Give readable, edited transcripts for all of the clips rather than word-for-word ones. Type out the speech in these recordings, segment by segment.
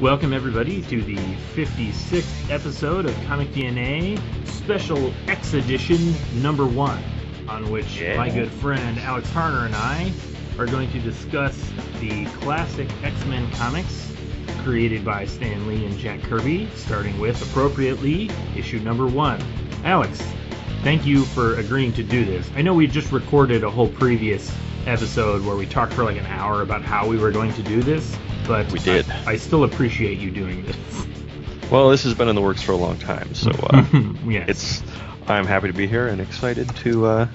Welcome everybody to the 56th episode of Comic DNA Special X Edition number 1, on which my good friend Alex Harner and I are going to discuss the classic X-Men comics created by Stan Lee and Jack Kirby, starting with, appropriately, issue number 1. Alex, thank you for agreeing to do this. I know we just recorded a whole previous episode where we talked for like an hour about how we were going to do this, but we did. I still appreciate you doing this. Well, this has been in the works for a long time, so yes. I'm happy to be here and excited to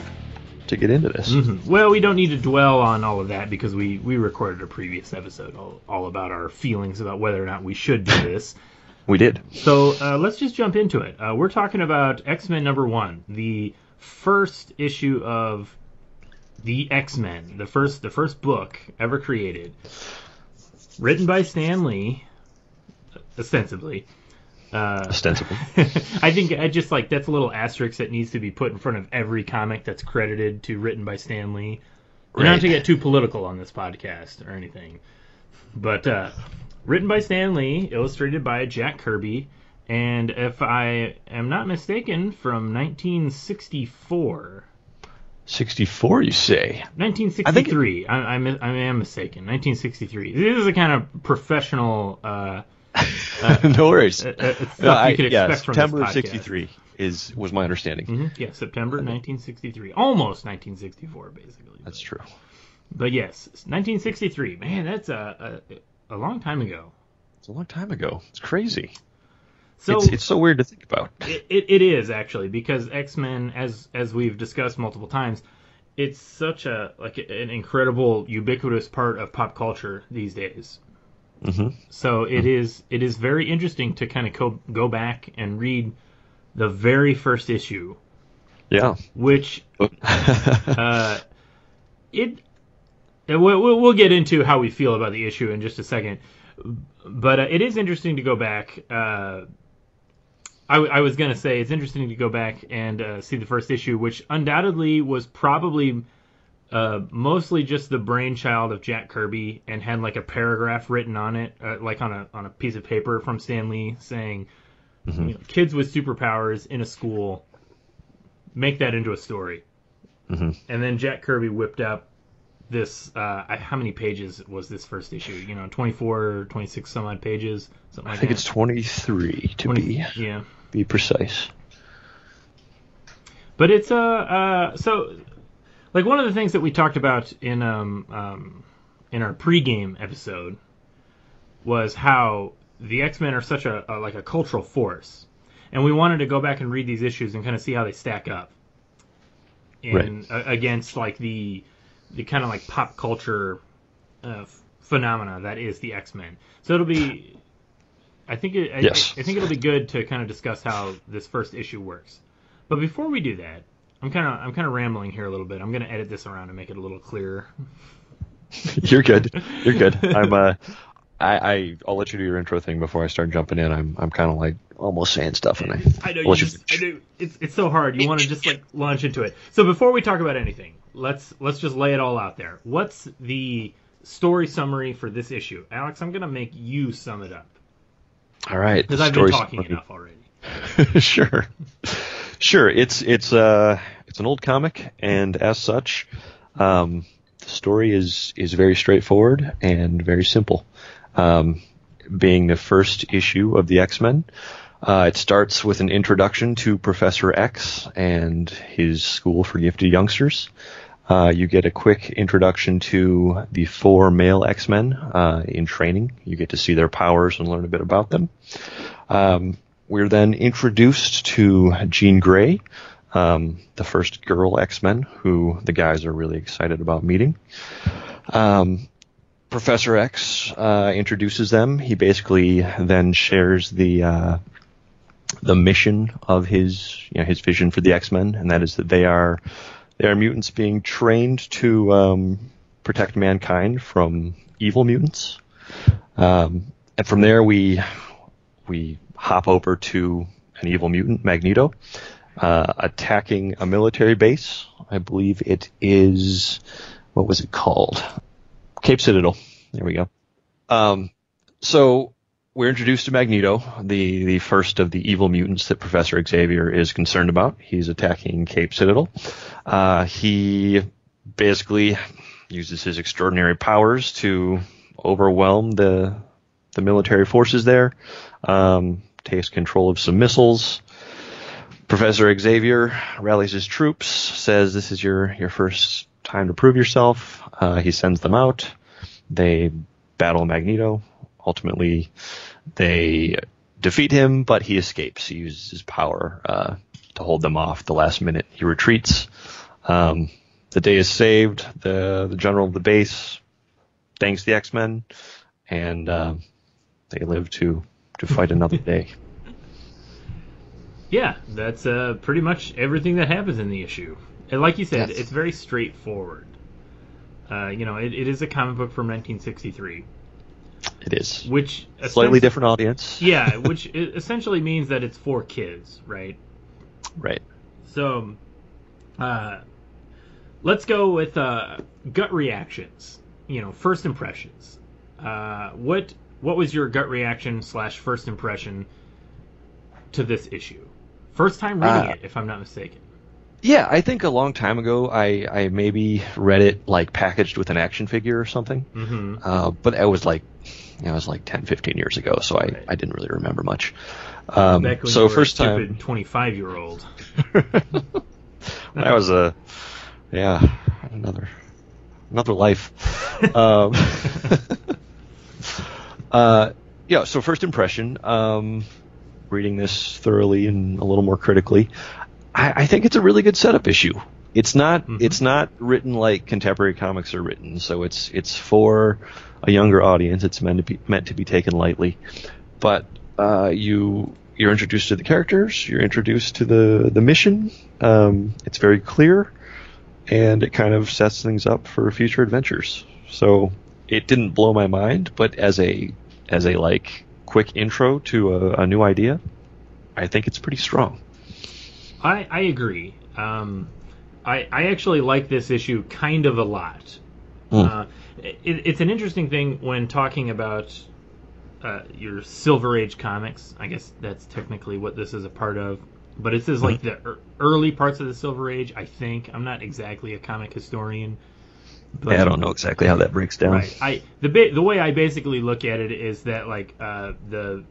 get into this. Mm-hmm. Well, we don't need to dwell on all of that because we recorded a previous episode all about our feelings about whether or not we should do this. We did. So let's just jump into it. We're talking about X-Men number 1, the first issue of the X-Men, the first book ever created, written by Stan Lee, ostensibly. Ostensibly. I think that's a little asterisk that needs to be put in front of every comic that's credited to written by Stan Lee. Right. Not to get too political on this podcast or anything, but written by Stan Lee, illustrated by Jack Kirby, and if I am not mistaken, from 1964. 64, you say? 1963. I am mistaken. 1963. This is the kind of professional. No worries. Stuff you could expect September from this podcast. 63 was my understanding. Mm-hmm. Yeah, September 1963. Almost 1964, basically. That's true. But yes, 1963. Man, that's a long time ago. It's a long time ago. It's crazy. So it's so weird to think about. It is, actually, because X-Men, as we've discussed multiple times, it's such an incredible, ubiquitous part of pop culture these days. Mm-hmm. So it is very interesting to kind of go back and read the very first issue. Yeah. Which we'll get into how we feel about the issue in just a second, but it is interesting to go back. I was going to say it's interesting to go back and see the first issue, which undoubtedly was probably mostly just the brainchild of Jack Kirby and had like a paragraph written on it, like on a piece of paper from Stan Lee saying, mm-hmm. Kids with superpowers in a school, make that into a story. Mm-hmm. And then Jack Kirby whipped up this, how many pages was this first issue? 24 or 26 some odd pages, something like that. I think it's 23 to be precise. But it's so like one of the things that we talked about in our pregame episode was how the X-Men are such a cultural force, and we wanted to go back and read these issues and kind of see how they stack up against like the kind of like pop culture phenomena that is the X-Men. So it'll be, I think it'll be good to kind of discuss how this first issue works. But before we do that, I'm kind of rambling here a little bit. I'm going to edit this around and make it a little clearer. You're good. I'll let you do your intro thing before I start jumping in. I'm kind of like almost saying stuff, and I know I do. It's so hard. You want to just like launch into it. So before we talk about anything, let's just lay it all out there. What's the story summary for this issue, Alex? I'm gonna make you sum it up. All right. Because I've been talking enough already. Sure. It's an old comic, and as such, the story is very straightforward and very simple. Being the first issue of the X-Men, it starts with an introduction to Professor X and his school for gifted youngsters. You get a quick introduction to the 4 male X-Men in training. You get to see their powers and learn a bit about them. We're then introduced to Jean Grey, the first girl X-Men, who the guys are really excited about meeting. Professor X introduces them. He basically then shares the mission of his vision for the X-Men, and that is that they are mutants being trained to protect mankind from evil mutants. And from there we hop over to an evil mutant, Magneto, attacking a military base. I believe it is, what was it called? Cape Citadel. There we go. So we're introduced to Magneto, the first of the evil mutants that Professor Xavier is concerned about. He's attacking Cape Citadel. He basically uses his extraordinary powers to overwhelm the military forces there, takes control of some missiles. Professor Xavier rallies his troops, says this is your first time to prove yourself. He sends them out. They battle Magneto. Ultimately, they defeat him, but he escapes. He uses his power to hold them off. The last minute, he retreats. The day is saved. The general of the base thanks the X-Men, and they live to fight another day. Yeah, that's pretty much everything that happens in the issue. And like you said, It's very straightforward. It is a comic book from 1963. It is. Which slightly different audience. Yeah, which essentially means that it's for kids, right? Right. So, let's go with gut reactions. First impressions. What was your gut reaction / first impression to this issue? First time reading it, if I'm not mistaken. Yeah, I think a long time ago I maybe read it like packaged with an action figure or something. Mm-hmm. But I was like, 10, 15 years ago, so I didn't really remember much. Back when you were first a stupid 25-year-old. I was another life. So first impression, reading this thoroughly and a little more critically, I think it's a really good setup issue. It's not written like contemporary comics are written, so it's for a younger audience. It's meant to be taken lightly, but you're introduced to the characters, you're introduced to the mission. It's very clear, and it kind of sets things up for future adventures. So it didn't blow my mind, but as a like quick intro to a new idea, I think it's pretty strong. I agree. I actually like this issue kind of a lot. Mm. It's an interesting thing when talking about your Silver Age comics. I guess that's technically what this is a part of. But this is like the early parts of the Silver Age, I think. I'm not exactly a comic historian. But, I don't know exactly how that breaks down. Right. The way I basically look at it is that like the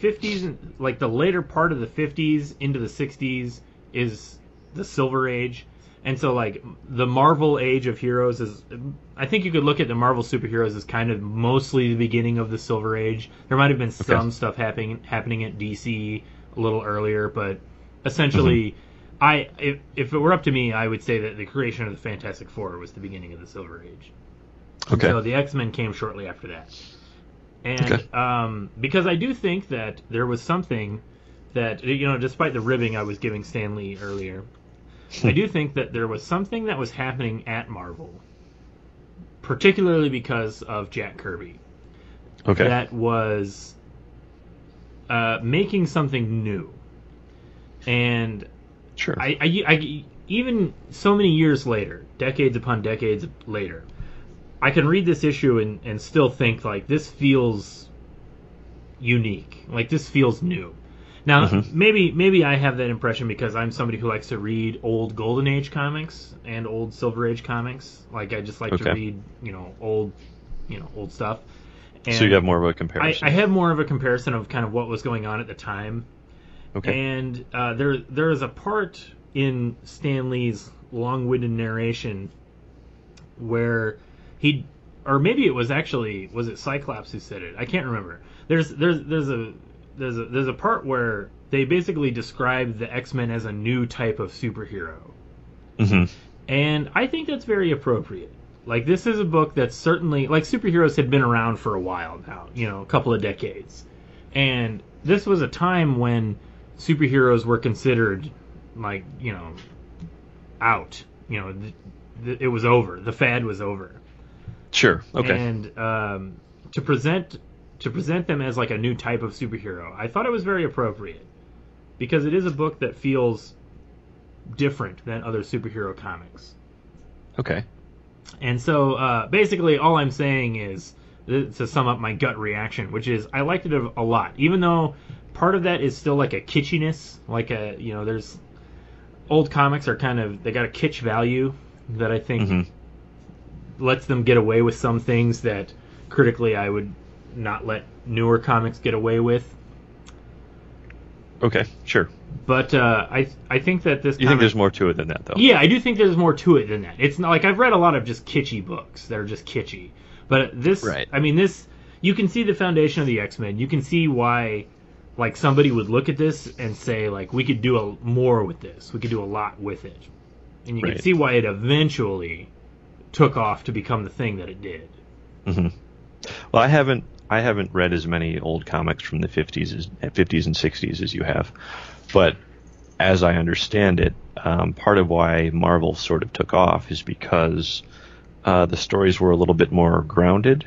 50s, like the later part of the 50s into the 60s is the Silver Age. And so like the Marvel Age of Heroes is, I think you could look at the Marvel superheroes as kind of mostly the beginning of the Silver Age. There might have been some stuff happening at DC a little earlier, but essentially if it were up to me, I would say that the creation of the Fantastic Four was the beginning of the Silver Age. Okay. So the X-Men came shortly after that. And because I do think that there was something that, despite the ribbing I was giving Stan Lee earlier, I do think that there was something that was happening at Marvel, particularly because of Jack Kirby, that was making something new. And sure. I even so many years later, decades upon decades later, I can read this issue and still think, like, this feels unique. Like, this feels new. Now, maybe I have that impression because I'm somebody who likes to read old Golden Age comics and old Silver Age comics. Like, I just like to read, old stuff. And so you have more of a comparison. I have more of a comparison of kind of what was going on at the time. Okay. And there is a part in Stan Lee's long-winded narration where... was it Cyclops who said it? I can't remember. There's a part where they basically describe the X-Men as a new type of superhero, and I think that's very appropriate. Like, this is a book that's certainly like superheroes had been around for a while now, a couple of decades, and this was a time when superheroes were considered like out, it was over. The fad was over. Sure. Okay. And to present them as like a new type of superhero, I thought it was very appropriate because it is a book that feels different than other superhero comics. Okay. And so basically, all I'm saying is to sum up my gut reaction, which is I liked it a lot, even though part of that is still like a kitschiness, like a, you know, there's old comics are kind of, they got a kitsch value that I think lets them get away with some things that critically I would not let newer comics get away with. Okay, sure. But I think that this You think there's more to it than that, though? Yeah, I do think there's more to it than that. It's not like I've read a lot of just kitschy books that are just kitschy. But this, I mean, this, you can see the foundation of the X-Men. You can see why, like, somebody would look at this and say, like, we could do more with this. We could do a lot with it. And you can see why it eventually took off to become the thing that it did. Well, I haven't read as many old comics from the 50s and 60s as you have, but as I understand it, part of why Marvel sort of took off is because the stories were a little bit more grounded.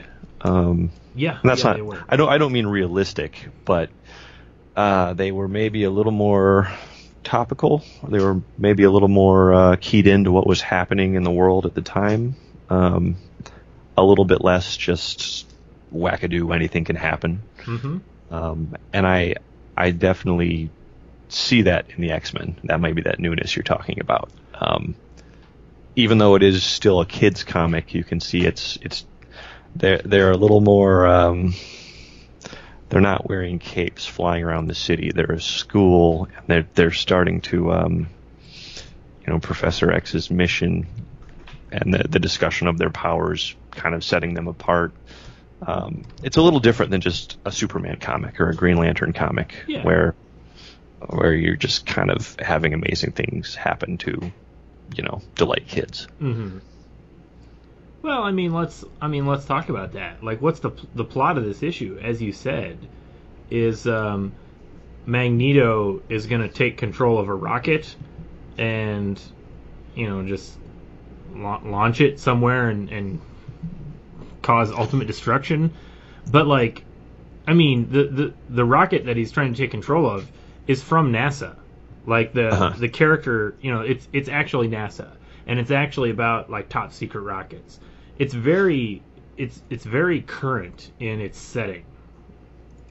Yeah, they were. I don't mean realistic, but they were maybe a little more topical. They were maybe a little more keyed into what was happening in the world at the time. A little bit less just wackadoo, anything can happen. And I definitely see that in the X-Men. That might be that newness you're talking about. Even though it is still a kids comic, you can see it's they're a little more. They're not wearing capes flying around the city. They're a school, and they're starting to, you know, Professor X's mission and the discussion of their powers, kind of setting them apart. It's a little different than just a Superman comic or a Green Lantern comic, where you're just kind of having amazing things happen to, you know, delight kids. Well, I mean, let's talk about that. Like, what's the plot of this issue? As you said, is Magneto is going to take control of a rocket, and you know, just launch it somewhere and cause ultimate destruction. But like, I mean, the rocket that he's trying to take control of is from NASA. Like the character, you know, it's actually NASA, and it's actually about like top secret rockets. It's very current in its setting.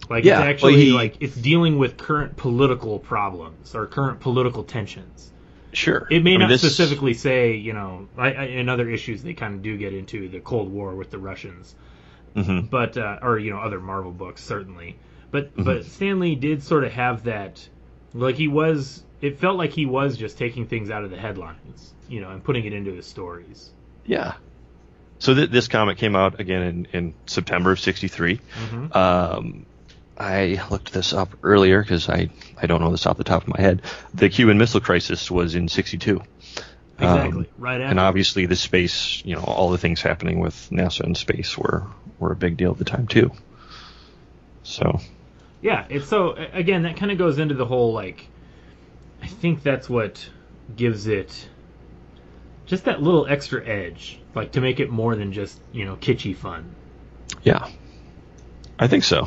Like it's actually like it's dealing with current political problems or current political tensions. It may not specifically say, you know, in other issues they kind of do get into the Cold War with the Russians, but or you know, other Marvel books certainly. But but Stan Lee did sort of have that, like he was. It felt like he was just taking things out of the headlines, you know, and putting it into his stories. Yeah. So this comic came out again in September of '63. I looked this up earlier because I don't know this off the top of my head. The Cuban Missile Crisis was in '62. Exactly, right after. And obviously the space, you know, all the things happening with NASA and space were a big deal at the time too. So. Yeah, it's so, again, that kind of goes into the whole, like, I think that's what gives it just that little extra edge, like to make it more than just, you know, kitschy fun. Yeah, I think so.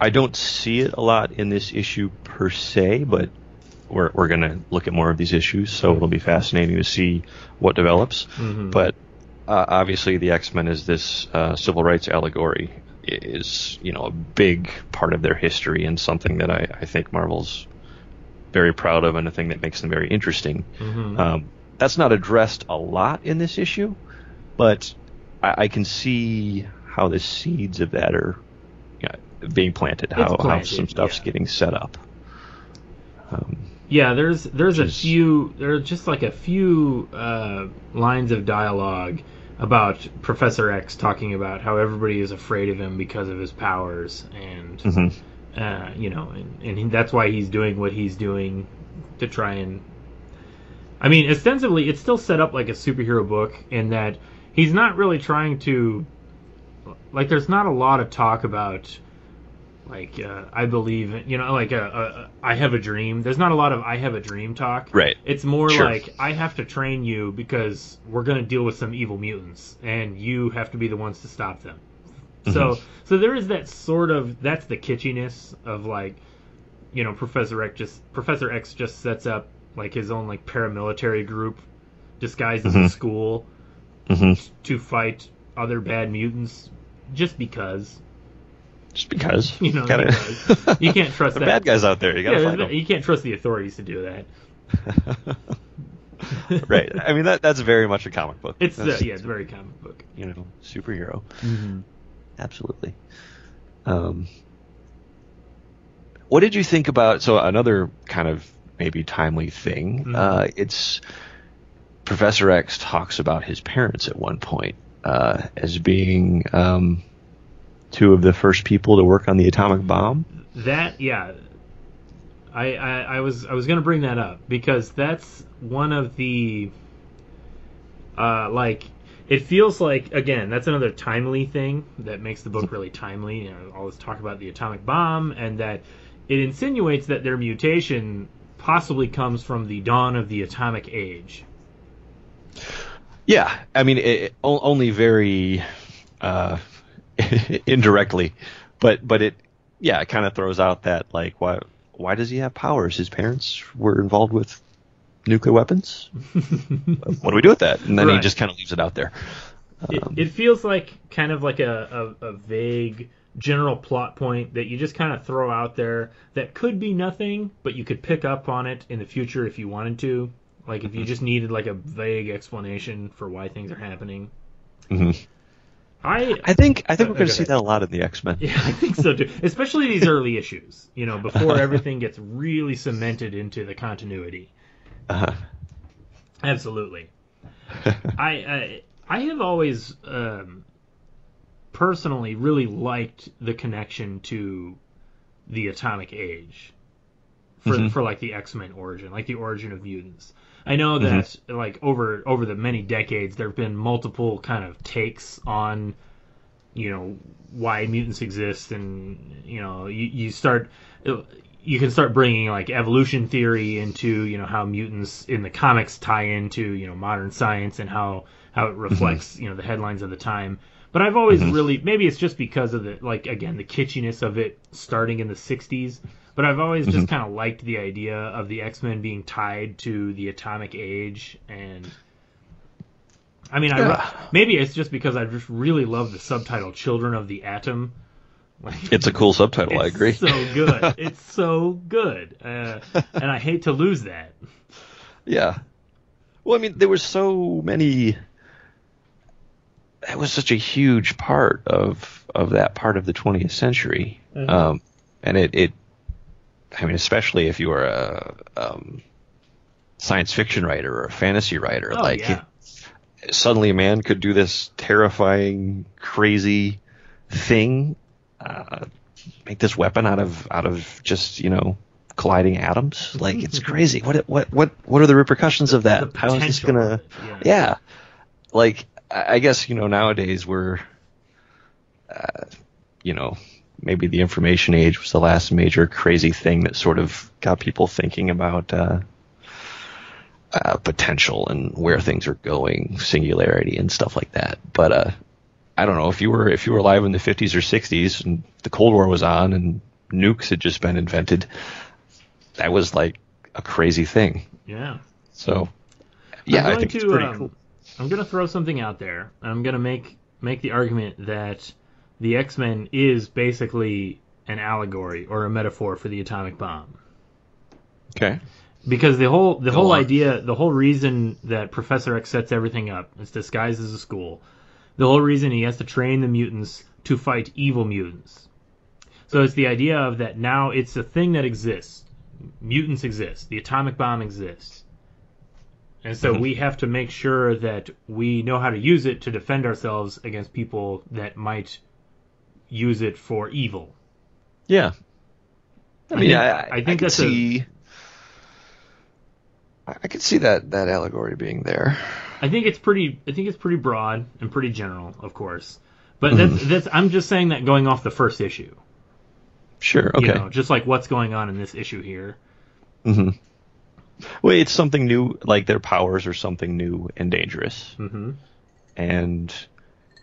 I don't see it a lot in this issue per se, but we're going to look at more of these issues, so it'll be fascinating to see what develops. But obviously the X-Men is this civil rights allegory is, you know, a big part of their history and something that I think Marvel's very proud of and a thing that makes them very interesting. That's not addressed a lot in this issue, but I can see how the seeds of that are being planted, how some stuff's getting set up. There's just a few lines of dialogue about Professor X talking about how everybody is afraid of him because of his powers, and you know, and that's why he's doing what he's doing to try and. I mean, ostensibly, it's still set up like a superhero book in that he's not really trying to. Like, there's not a lot of talk about. Like, I believe, you know, like, I have a dream. There's not a lot of I have a dream talk. Right. It's more like, I have to train you because we're going to deal with some evil mutants, and you have to be the ones to stop them. So there is that sort of, that's the kitschiness of, like, you know, Professor X just sets up, like, his own, like, paramilitary group disguised as a school to fight other Bad Mutants just because. Just because. You know, kinda... because. You can't trust the bad guys out there. You gotta find them. You can't trust the authorities to do that. Right. I mean, that's very much a comic book. It's very comic book. You know, superhero. Mm-hmm. Absolutely. What did you think about? So another kind of maybe timely thing. Mm-hmm. It's Professor X talks about his parents at one point as being two of the first people to work on the atomic bomb. That, yeah. I was going to bring that up because that's one of the it feels like, again, that's another timely thing that makes the book really timely. You know, all this talk about the atomic bomb, and that it insinuates that their mutation possibly comes from the dawn of the atomic age. Yeah, I mean, only very indirectly, but it, yeah, it kind of throws out that, like, why does he have powers? His parents were involved with nuclear weapons? What do we do with that? And then He just kind of leaves it out there. It feels like kind of like a vague general plot point that you just kind of throw out there that could be nothing, but you could pick up on it in the future if you wanted to. Like, if you just needed, like, a vague explanation for why things are happening. Mm-hmm. I think we're going to see that a lot in the X-Men. Yeah, I think so, too. Especially these early issues, you know, before everything gets really cemented into the continuity. Uh-huh. Absolutely. I have always personally really liked the connection to the atomic age for like the X-Men origin, like the origin of mutants. I know that like over the many decades there have been multiple kind of takes on, you know, why mutants exist, and, you know, you can start bringing, like, evolution theory into, you know, how mutants in the comics tie into, you know, modern science and how it reflects, you know, the headlines of the time. But I've always really, maybe it's just because of the, like, again, the kitschiness of it starting in the 60s, but I've always just kind of liked the idea of the X-Men being tied to the atomic age. And, I mean, maybe it's just because I just really love the subtitle, Children of the Atom. Like, it's a cool subtitle, I agree. It's so good. It's so good. And I hate to lose that. Yeah. Well, I mean, there were so many... That was such a huge part of that part of the 20th century. Mm-hmm. And it I mean, especially if you were a science fiction writer or a fantasy writer, suddenly a man could do this terrifying, crazy thing, make this weapon out of just, you know, colliding atoms. Like, it's crazy. What are the repercussions of that? How is this gonna? Yeah, like, I guess, you know, nowadays we're, you know, maybe the information age was the last major crazy thing that sort of got people thinking about potential and where things are going, singularity and stuff like that. But I don't know, if you were alive in the 50s or 60s and the Cold War was on and nukes had just been invented, that was like a crazy thing. Yeah. So, yeah, I think it's pretty cool. I'm going to throw something out there. I'm going to make the argument that the X-Men is basically an allegory or a metaphor for the atomic bomb. Okay. Because the whole idea, the whole reason that Professor X sets everything up, it's disguised as a school, the whole reason he has to train the mutants to fight evil mutants. So it's the idea of that now it's a thing that exists. Mutants exist. The atomic bomb exists. And so we have to make sure that we know how to use it to defend ourselves against people that might use it for evil. Yeah. I could see that allegory being there. I think it's pretty broad and pretty general, of course. But that's I'm just saying that going off the first issue. Sure, okay. You know, just like what's going on in this issue here. Mm-hmm. Well, it's something new, like their powers are something new and dangerous. Mm-hmm. And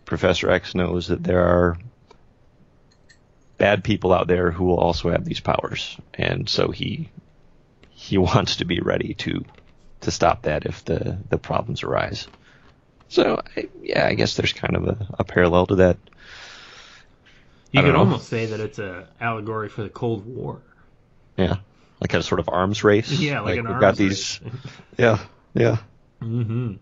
Professor X knows that there are bad people out there who will also have these powers. And so he wants to be ready to stop that if the problems arise. So, yeah, I guess there's kind of a parallel to that. You could almost say that it's an allegory for the Cold War. Yeah, like a sort of arms race. Yeah, like an arms race. We've got these. Yeah, yeah. Mm-hmm.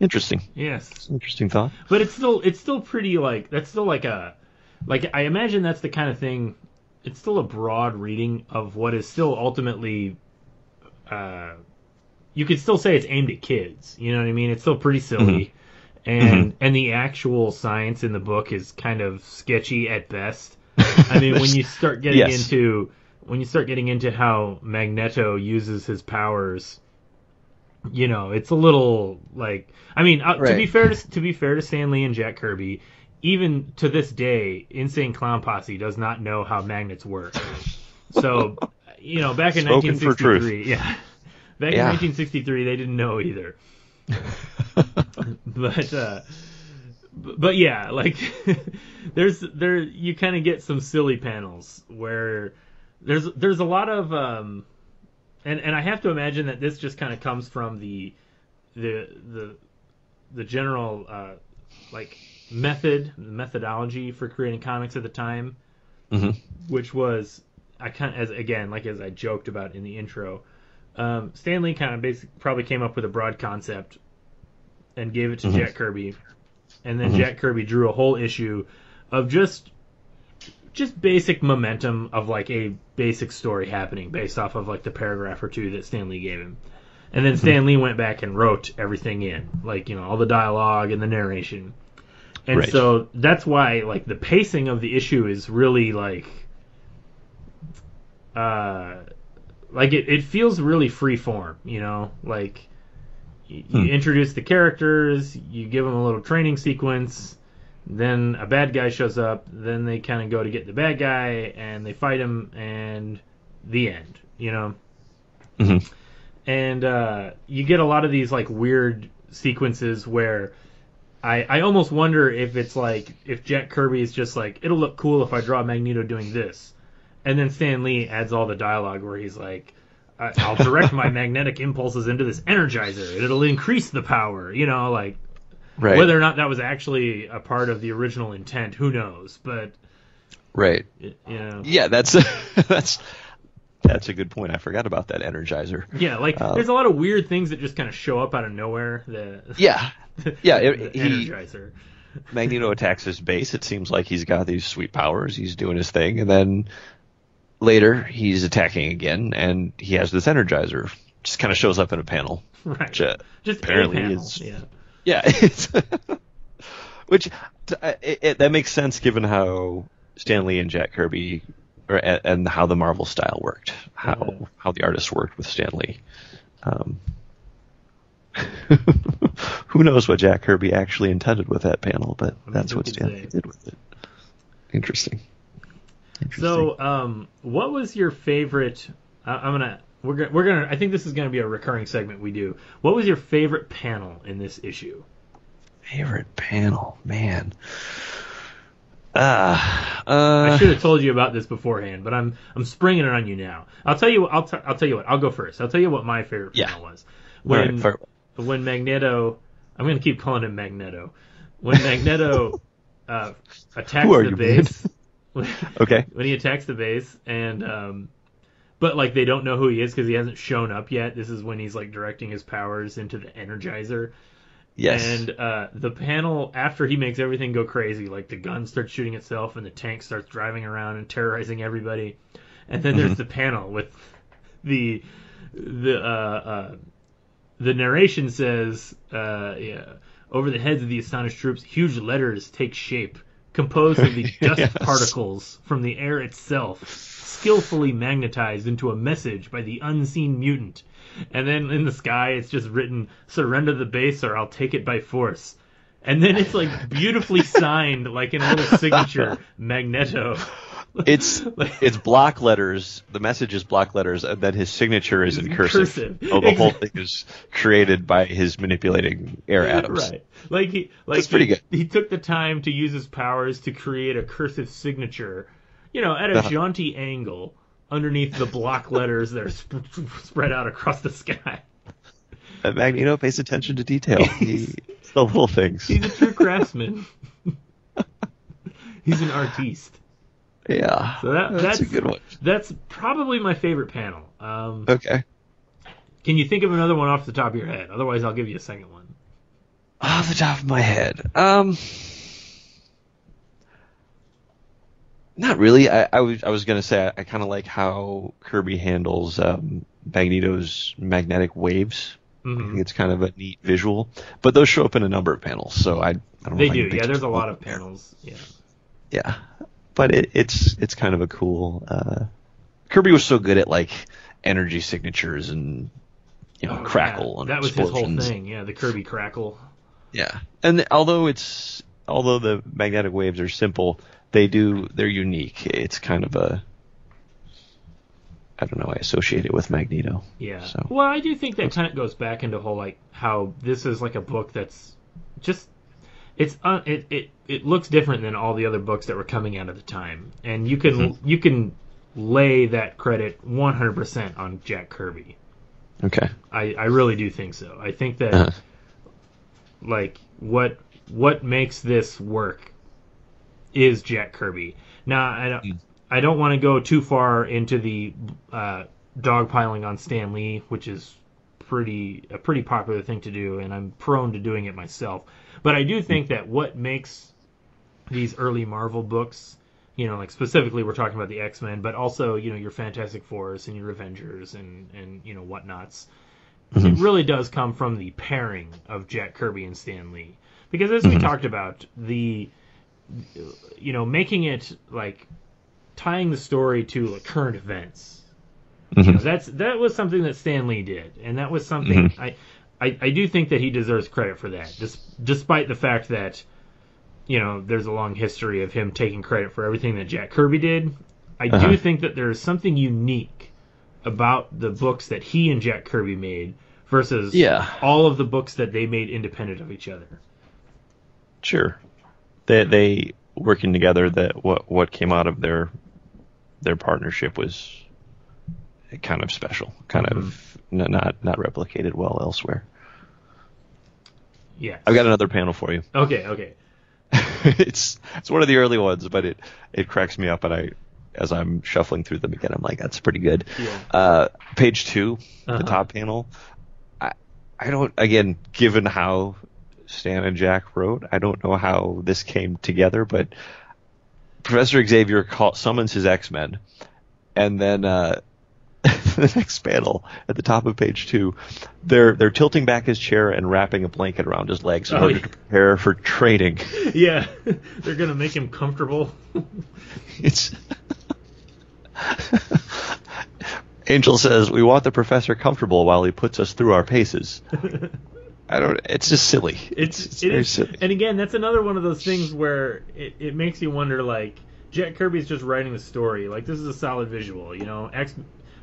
Interesting. Yes. Interesting thought. But it's still pretty that's still I imagine that's the kind of thing. It's still a broad reading of what is still ultimately. You could still say it's aimed at kids. You know what I mean? It's still pretty silly. Mm-hmm. And the actual science in the book is kind of sketchy at best. I mean, when you start getting into how Magneto uses his powers, you know, it's a little right. To be fair to Stan Lee and Jack Kirby, even to this day, Insane Clown Posse does not know how magnets work. So, you know, back in Spoken 1963, in 1963, they didn't know either. But yeah, you kind of get some silly panels where there's a lot of and I have to imagine that this just kind of comes from the general methodology for creating comics at the time, mm-hmm. which was as I joked about in the intro. Stan Lee kind of probably came up with a broad concept and gave it to mm-hmm. Jack Kirby, and then mm-hmm. Jack Kirby drew a whole issue of just basic momentum of a basic story happening based off of the paragraph or two that Stan Lee gave him, and then mm-hmm. Stan Lee went back and wrote everything in, all the dialogue and the narration, and right. So that's why the pacing of the issue is really it feels really free form, you know? You introduce the characters, you give them a little training sequence, then a bad guy shows up, then they kind of go to get the bad guy, and they fight him, and the end, you know? Mm-hmm. And you get a lot of these, weird sequences where I almost wonder if it's, if Jack Kirby is just it'll look cool if I draw Magneto doing this. And then Stan Lee adds all the dialogue where he's I'll direct my magnetic impulses into this energizer. It'll increase the power, you know, right. Whether or not that was actually a part of the original intent, who knows? But right. You know. Yeah, that's a good point. I forgot about that energizer. Yeah, there's a lot of weird things that just kind of show up out of nowhere. Energizer. Magneto attacks his base. It seems like he's got these sweet powers. He's doing his thing, and then later, he's attacking again, and he has this energizer. Just kind of shows up in a panel. Right. Which, just apparently a panel. Yeah. It's which that makes sense given how Stan Lee and Jack Kirby, and how the Marvel style worked, how the artists worked with Stan Lee. Who knows what Jack Kirby actually intended with that panel, but that's what Stan Lee did with it. Interesting. So, what was your favorite? I think this is gonna be a recurring segment we do. What was your favorite panel in this issue? Favorite panel, man. I should have told you about this beforehand, but I'm springing it on you now. I'll tell you what. I'll go first. I'll tell you what my favorite panel was. When Magneto, I'm gonna keep calling him Magneto. When Magneto attacks the base. Man? Okay. When he attacks the base, and but they don't know who he is because he hasn't shown up yet. This is when he's directing his powers into the Energizer. Yes. And the panel after he makes everything go crazy, the gun starts shooting itself, and the tank starts driving around and terrorizing everybody. And then there's mm-hmm. the panel with the narration says, over the heads of the astonished troops, huge letters take shape. Composed of the dust particles from the air itself, skillfully magnetized into a message by the unseen mutant. And then in the sky, it's just written, surrender the base or I'll take it by force. And then it's beautifully signed, in a little signature, Magneto. It's block letters. The message is block letters, and then his signature is in cursive. Oh, the whole thing is created by his manipulating air atoms. Right. That's pretty good. He took the time to use his powers to create a cursive signature, you know, at a jaunty angle underneath the block letters that are spread out across the sky. Magneto pays attention to detail. It's the little things. He's a true craftsman. He's an artiste. Yeah, so that's a good one. That's probably my favorite panel. Okay. Can you think of another one off the top of your head? Otherwise, I'll give you a second one. Off the top of my head. Not really. I was going to say I kind of like how Kirby handles Magneto's magnetic waves. Mm-hmm. I think it's kind of a neat visual. But those show up in a number of panels, so I don't know. They do. Yeah, there's a lot of panels. Yeah. But it's kind of a cool... Kirby was so good at, like, energy signatures and, crackle. Yeah. And that was his whole thing, yeah, the Kirby crackle. Yeah. And although the magnetic waves are simple... They're unique. It's kind of I associate it with Magneto. Yeah. So. Well, I do think that kind of goes back into whole, like, how this is like a book that's just, it looks different than all the other books that were coming out at the time. And you can, mm-hmm. you can lay that credit 100% on Jack Kirby. Okay. I really do think so. I think that, like, what makes this work is Jack Kirby. Now, I don't want to go too far into the dogpiling on Stan Lee, which is a pretty popular thing to do, and I'm prone to doing it myself. But I do think that what makes these early Marvel books, like specifically we're talking about the X-Men, but also, your Fantastic Fours and your Avengers and whatnots, mm-hmm. it really does come from the pairing of Jack Kirby and Stan Lee. Because as mm-hmm. we talked about, the... making it like tying the story to current events. Mm-hmm. That was something that Stan Lee did, and that was something mm-hmm. I do think that he deserves credit for that. Despite the fact that there's a long history of him taking credit for everything that Jack Kirby did, I uh-huh. do think that there's something unique about the books that he and Jack Kirby made versus all of the books that they made independent of each other. Sure. They working together, that what came out of their partnership was kind of special, kind mm-hmm. of not replicated well elsewhere. Yeah, I've got another panel for you. Okay. It's one of the early ones, but it cracks me up, and as I'm shuffling through them again, I'm like, that's pretty good. Yeah. Page 2, uh-huh. the top panel. I don't, again, given how Stan and Jack wrote, I don't know how this came together, but Professor Xavier summons his X-Men, and then the next panel at the top of page 2, they're tilting back his chair and wrapping a blanket around his legs in order to prepare for training. Yeah, they're gonna make him comfortable. It's Angel says, "We want the professor comfortable while he puts us through our paces." It's just silly. It is silly. And again, that's another one of those things where it makes you wonder, like, Jack Kirby's just writing the story. Like, this is a solid visual,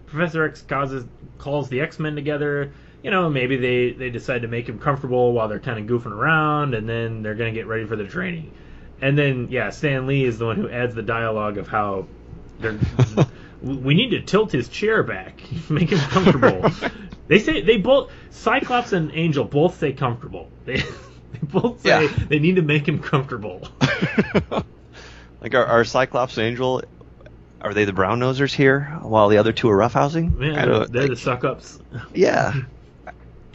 Professor X calls the X-Men together. Maybe they decide to make him comfortable while they're kind of goofing around, and then they're going to get ready for the training. And then, Stan Lee is the one who adds the dialogue of how they're... We need to tilt his chair back, make him comfortable. They say Cyclops and Angel both say comfortable. They both say they need to make him comfortable. Like, are Cyclops and Angel, are they the brown nosers here while the other two are roughhousing? Yeah, they're the suck ups. Yeah,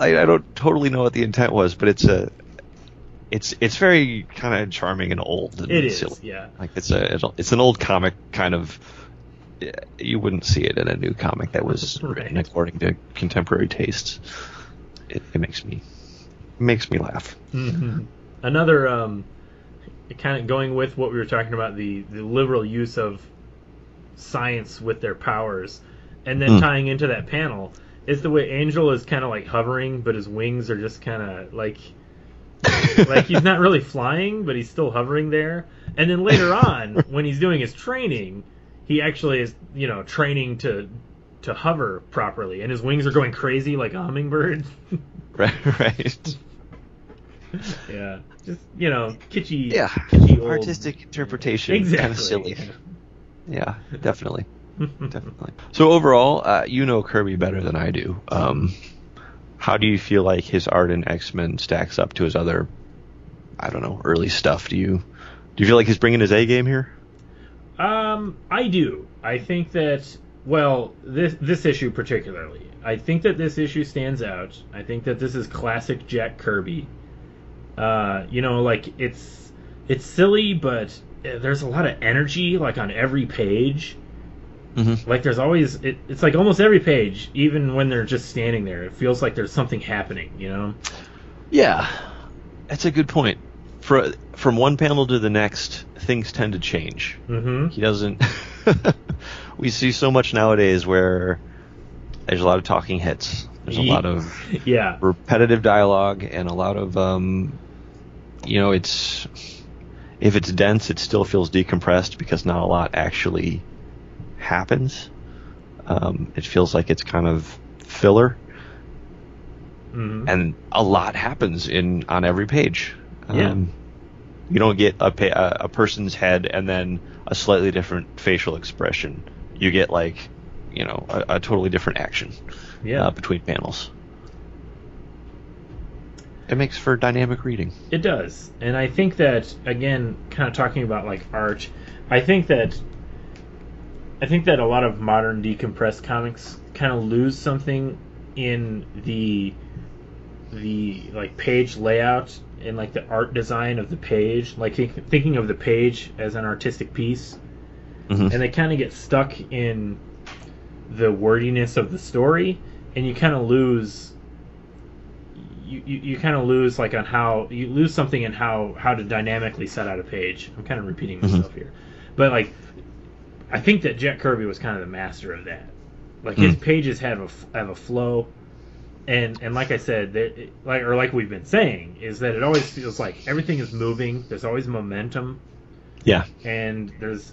I don't totally know what the intent was, but it's very kind of charming and old. And silly. Yeah. Like it's an old comic kind of. You wouldn't see it in a new comic that was written according to contemporary tastes. It makes me laugh. Mm-hmm. Another kind of going with what we were talking about, the liberal use of science with their powers, and then tying into that panel is the way Angel is kind of like hovering, but his wings are just kind of like like he's not really flying, but he's still hovering there. And then later on, when he's doing his training, he actually is, training to hover properly, and his wings are going crazy like a hummingbird. Right. Yeah, just kitschy. Yeah, kitschy old... artistic interpretation. Exactly. Kind of silly. Yeah, definitely, definitely. So overall, Kirby better than I do. How do you feel like his art in X-Men stacks up to his other, I don't know, early stuff? Do you feel like he's bringing his A game here? I do. I think that, well, this issue particularly. I think that this issue stands out. I think that this is classic Jack Kirby. You know, like, it's silly, but there's a lot of energy, like, on every page. Mm-hmm. Like, there's always... It's like almost every page, even when they're just standing there. It feels like there's something happening, you know? Yeah. That's a good point. From one panel to the next, things tend to change. Mm-hmm. He doesn't... We see so much nowadays where there's a lot of talking heads. There's a lot of repetitive dialogue and a lot of... you know, it's... If it's dense, it still feels decompressed because not a lot actually... happens. It feels like it's kind of filler. Mm-hmm. And a lot happens on every page. You don't get a person's head and then a slightly different facial expression. You get, like, you know, a totally different action between panels. It makes for dynamic reading. It does. And I think that, again, kind of talking about, like, art, I think that a lot of modern decompressed comics kind of lose something in the like page layout and like the art design of the page, like thinking of the page as an artistic piece, mm-hmm. and they kind of get stuck in the wordiness of the story, and you kind of lose like on how you lose something in how to dynamically set out a page. I'm kind of repeating myself here, but like. I think that Jack Kirby was kind of the master of that. Like, his pages have a flow, and like I said, like we've been saying, is that it always feels like everything is moving. There's always momentum. Yeah. And there's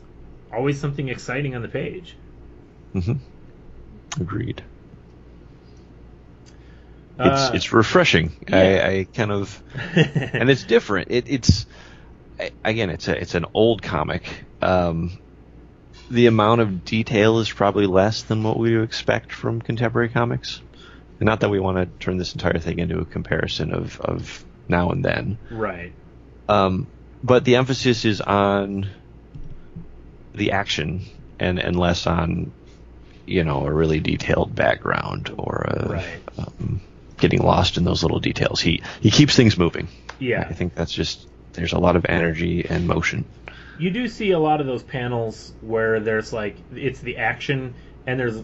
always something exciting on the page. Mm-hmm. Agreed. It's refreshing. Yeah. I kind of, and it's different. It's an old comic. The amount of detail is probably less than what we expect from contemporary comics. And not that we want to turn this entire thing into a comparison of now and then. Right. But the emphasis is on the action and less on, you know, a really detailed background or getting lost in those little details. He keeps things moving. Yeah. I think that's just, there's a lot of energy and motion. You do see a lot of those panels where there's, like, it's the action, and there's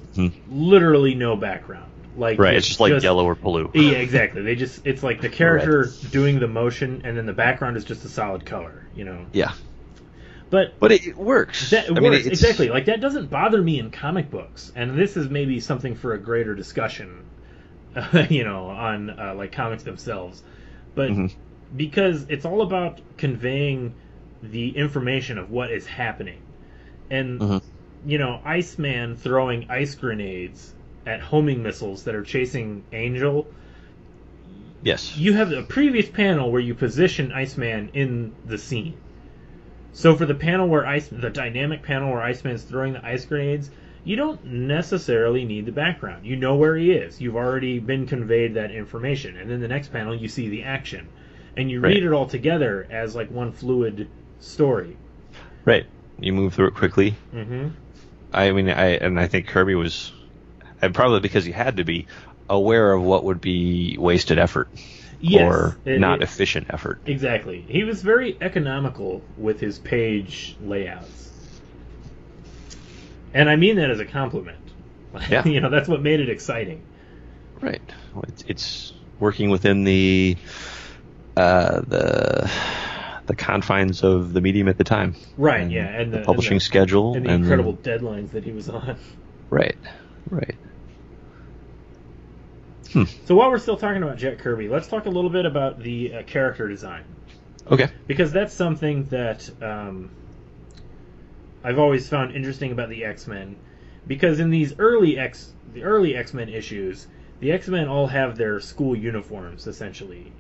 literally no background. Like, right, it's just like yellow or blue. Yeah, exactly. It's like the character doing the motion, and then the background is just a solid color, you know? Yeah. But it works. It works, exactly. Like, that doesn't bother me in comic books, and this is maybe something for a greater discussion, you know, on, like, comics themselves. But because it's all about conveying... the information of what is happening. And, you know, Iceman throwing ice grenades at homing missiles that are chasing Angel. Yes. You have a previous panel where you position Iceman in the scene. So for the panel where the dynamic panel where Iceman's throwing the ice grenades, you don't necessarily need the background. You know where he is. You've already been conveyed that information. And then the next panel, you see the action. And you read it all together as, like, one fluid... story. Right. You move through it quickly. Mm-hmm. I mean, I think Kirby was, and probably because he had to be, aware of what would be wasted effort or not efficient effort. Exactly. He was very economical with his page layouts. And I mean that as a compliment. Yeah. You know, that's what made it exciting. Right. It's working within the confines of the medium at the time. Right, and and the publishing schedule. And the incredible deadlines that he was on. Right. So while we're still talking about Jack Kirby, let's talk a little bit about the character design. Okay. Because that's something that I've always found interesting about the X-Men. Because in these early X-Men issues, the X-Men all have their school uniforms, essentially.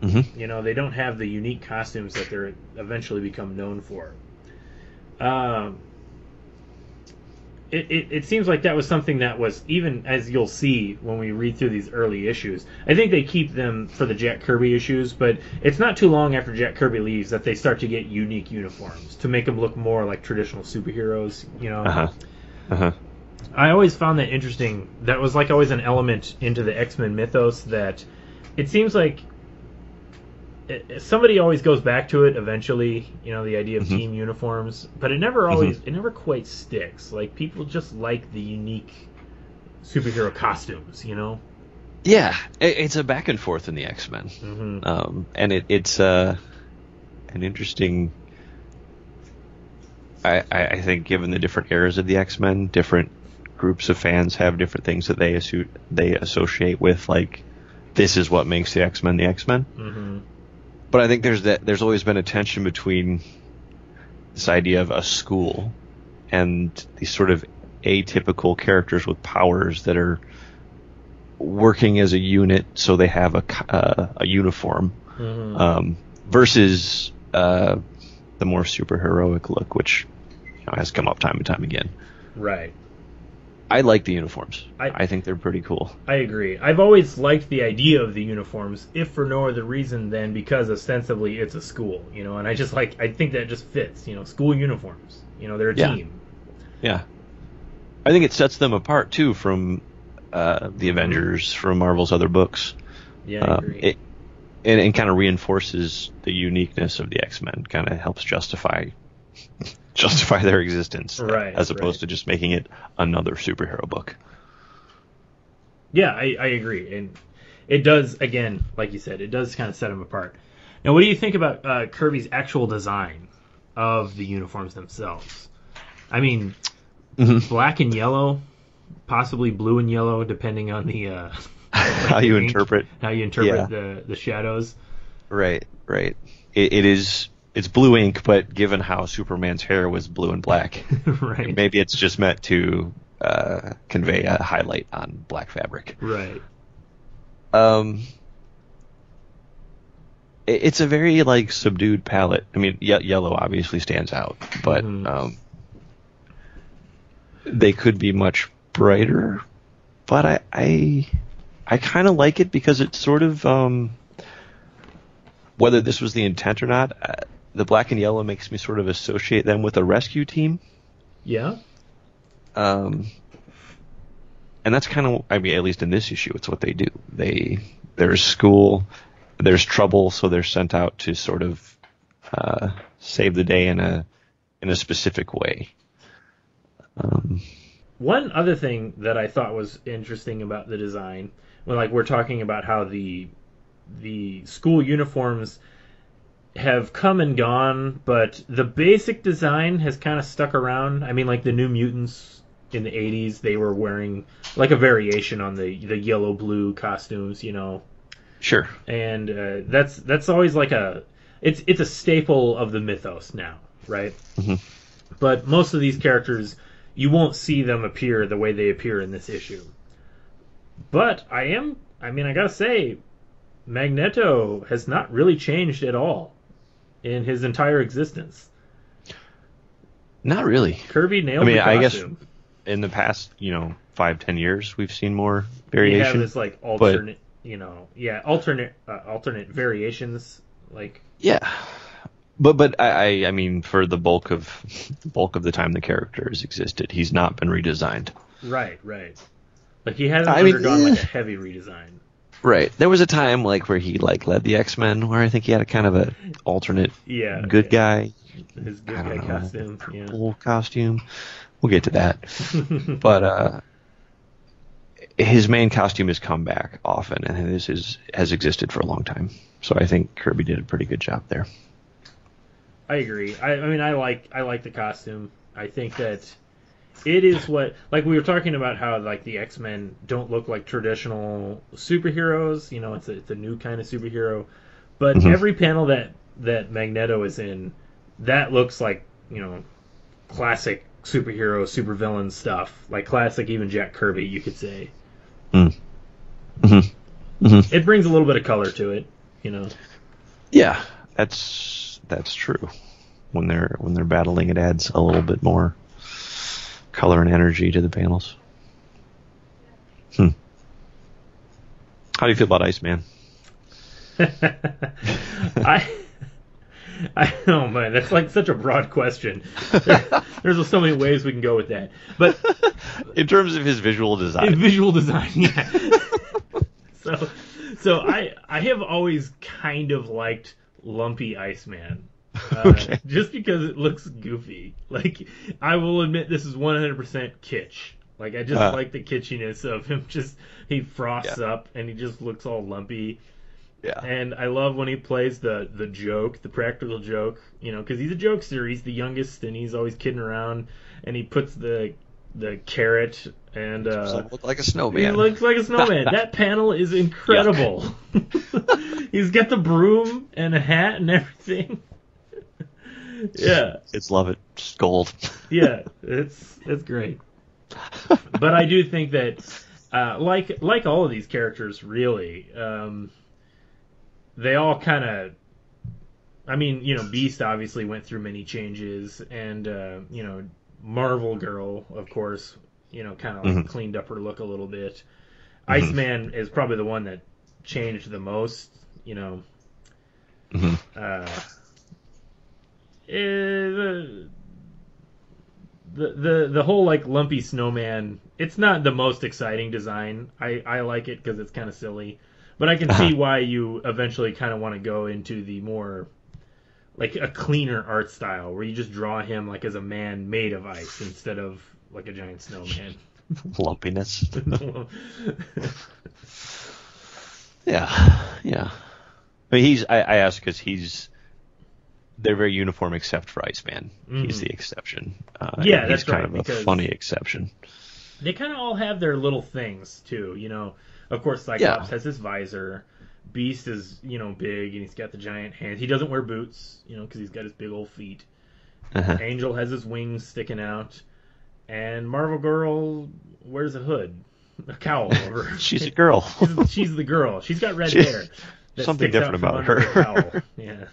You know, they don't have the unique costumes that they're eventually become known for. It seems like that was something that was, even as you'll see when we read through these early issues, I think they keep them for the Jack Kirby issues, but it's not too long after Jack Kirby leaves that they start to get unique uniforms to make them look more like traditional superheroes, you know. Uh-huh. Uh-huh. I always found that interesting. That was like always an element into the X-Men mythos that it seems like somebody always goes back to it eventually, you know, the idea of mm-hmm. team uniforms, but it never always, mm-hmm. it never quite sticks. Like, people just like the unique superhero costumes, you know? Yeah, it's a back and forth in the X-Men. Mm-hmm. And it's an interesting, I think, given the different eras of the X-Men, different groups of fans have different things that they associate with, like, this is what makes the X-Men the X-Men. Mm-hmm. But I think there's always been a tension between this idea of a school and these sort of atypical characters with powers that are working as a unit, so they have a uniform, mm-hmm. Versus the more superheroic look, which, you know, has come up time and time again. Right. I like the uniforms. I think they're pretty cool. I agree. I've always liked the idea of the uniforms, if for no other reason than because ostensibly it's a school, you know, and I think that just fits, you know, school uniforms. You know, they're a team. Yeah. I think it sets them apart, too, from the Avengers, from Marvel's other books. Yeah, I agree. It kind of reinforces the uniqueness of the X-Men, kind of helps justify their existence, right, as opposed to just making it another superhero book. Yeah, I agree. And it does, again, like you said, it does kind of set them apart. Now, what do you think about Kirby's actual design of the uniforms themselves? I mean, mm-hmm. black and yellow, possibly blue and yellow, depending on the... How you interpret yeah. the shadows. Right. It's blue ink, but given how Superman's hair was blue and black, right. maybe it's just meant to convey a highlight on black fabric. Right. It's a very, like, subdued palette. I mean, yellow obviously stands out, but mm-hmm. They could be much brighter. But I kind of like it because it's sort of, whether this was the intent or not. The black and yellow makes me sort of associate them with a rescue team. Yeah. And that's kind of, I mean, at least in this issue, it's what they do. There's school, there's trouble, so they're sent out to sort of save the day in a specific way. One other thing that I thought was interesting about the design, when, like, we're talking about how the school uniforms have come and gone, but the basic design has kind of stuck around. I mean, like, the New Mutants in the 80s, they were wearing, like, a variation on the yellow-blue costumes, you know. Sure. And that's always like it's a staple of the mythos now, right? Mm-hmm. But most of these characters, you won't see them appear the way they appear in this issue. But I gotta say, Magneto has not really changed at all in his entire existence. Not really. Kirby nailed the costume. I guess in the past, you know, 5-10 years, we've seen more variation. We have this, like, alternate, but, you know, yeah, alternate variations, like. Yeah, but I mean, for the bulk of the time the character has existed, he's not been redesigned. Right. Like, he hasn't undergone like a heavy redesign. Right. There was a time, like, where he, like, led the X-Men, where I think he had a kind of an alternate good guy. His good guy costume. Purple costume. We'll get to that. But his main costume has come back often, and this has existed for a long time. So I think Kirby did a pretty good job there. I agree. I like the costume. I think that it is what, like, we were talking about how, like, the X-Men don't look like traditional superheroes. You know, it's a new kind of superhero. But mm-hmm. every panel that Magneto is in, that looks like, you know, classic superhero, supervillain stuff. Like, classic even Jack Kirby, you could say. Mm. Mm-hmm. Mm-hmm. It brings a little bit of color to it, you know. Yeah, that's true. When they're battling, it adds a little bit more color and energy to the panels. How do you feel about Iceman? I oh man, that's like such a broad question. There's so many ways we can go with that. But in terms of his visual design, yeah. So I have always kind of liked lumpy Iceman, okay. Just because it looks goofy. Like, I will admit this is 100% kitsch. Like, I just like the kitschiness of him. Just he frosts up and he just looks all lumpy. Yeah. And I love when he plays the joke, the practical joke, you know, because he's a jokester. He's the youngest, and he's always kidding around. And he puts the carrot and looks like a snowman. He looks like a snowman. That panel is incredible. He's got the broom and a hat and everything. Yeah. It's love it. It's gold. Yeah, it's great. But I do think that, like all of these characters, really, they all kind of, I mean, you know, Beast obviously went through many changes, and, you know, Marvel Girl, of course, you know, kind of like cleaned up her look a little bit. Iceman is probably the one that changed the most, you know. The whole, like, lumpy snowman, it's not the most exciting design. I like it because it's kind of silly. But I can see why you eventually kind of want to go into the more, like, a cleaner art style where you just draw him, like, as a man made of ice instead of, like, a giant snowman. Lumpiness. Yeah. I mean, I ask because they're very uniform except for Iceman. He's the exception. Yeah, that's right. He's kind of a funny exception. They kind of all have their little things, too, you know. Of course, Cyclops has his visor. Beast is, you know, big, and he's got the giant hands. He doesn't wear boots, you know, because he's got his big old feet. Angel has his wings sticking out. And Marvel Girl wears a hood, a cowl over her. She's a girl. She's the girl. She's got red hair. Something different about her. Cowl. Yeah.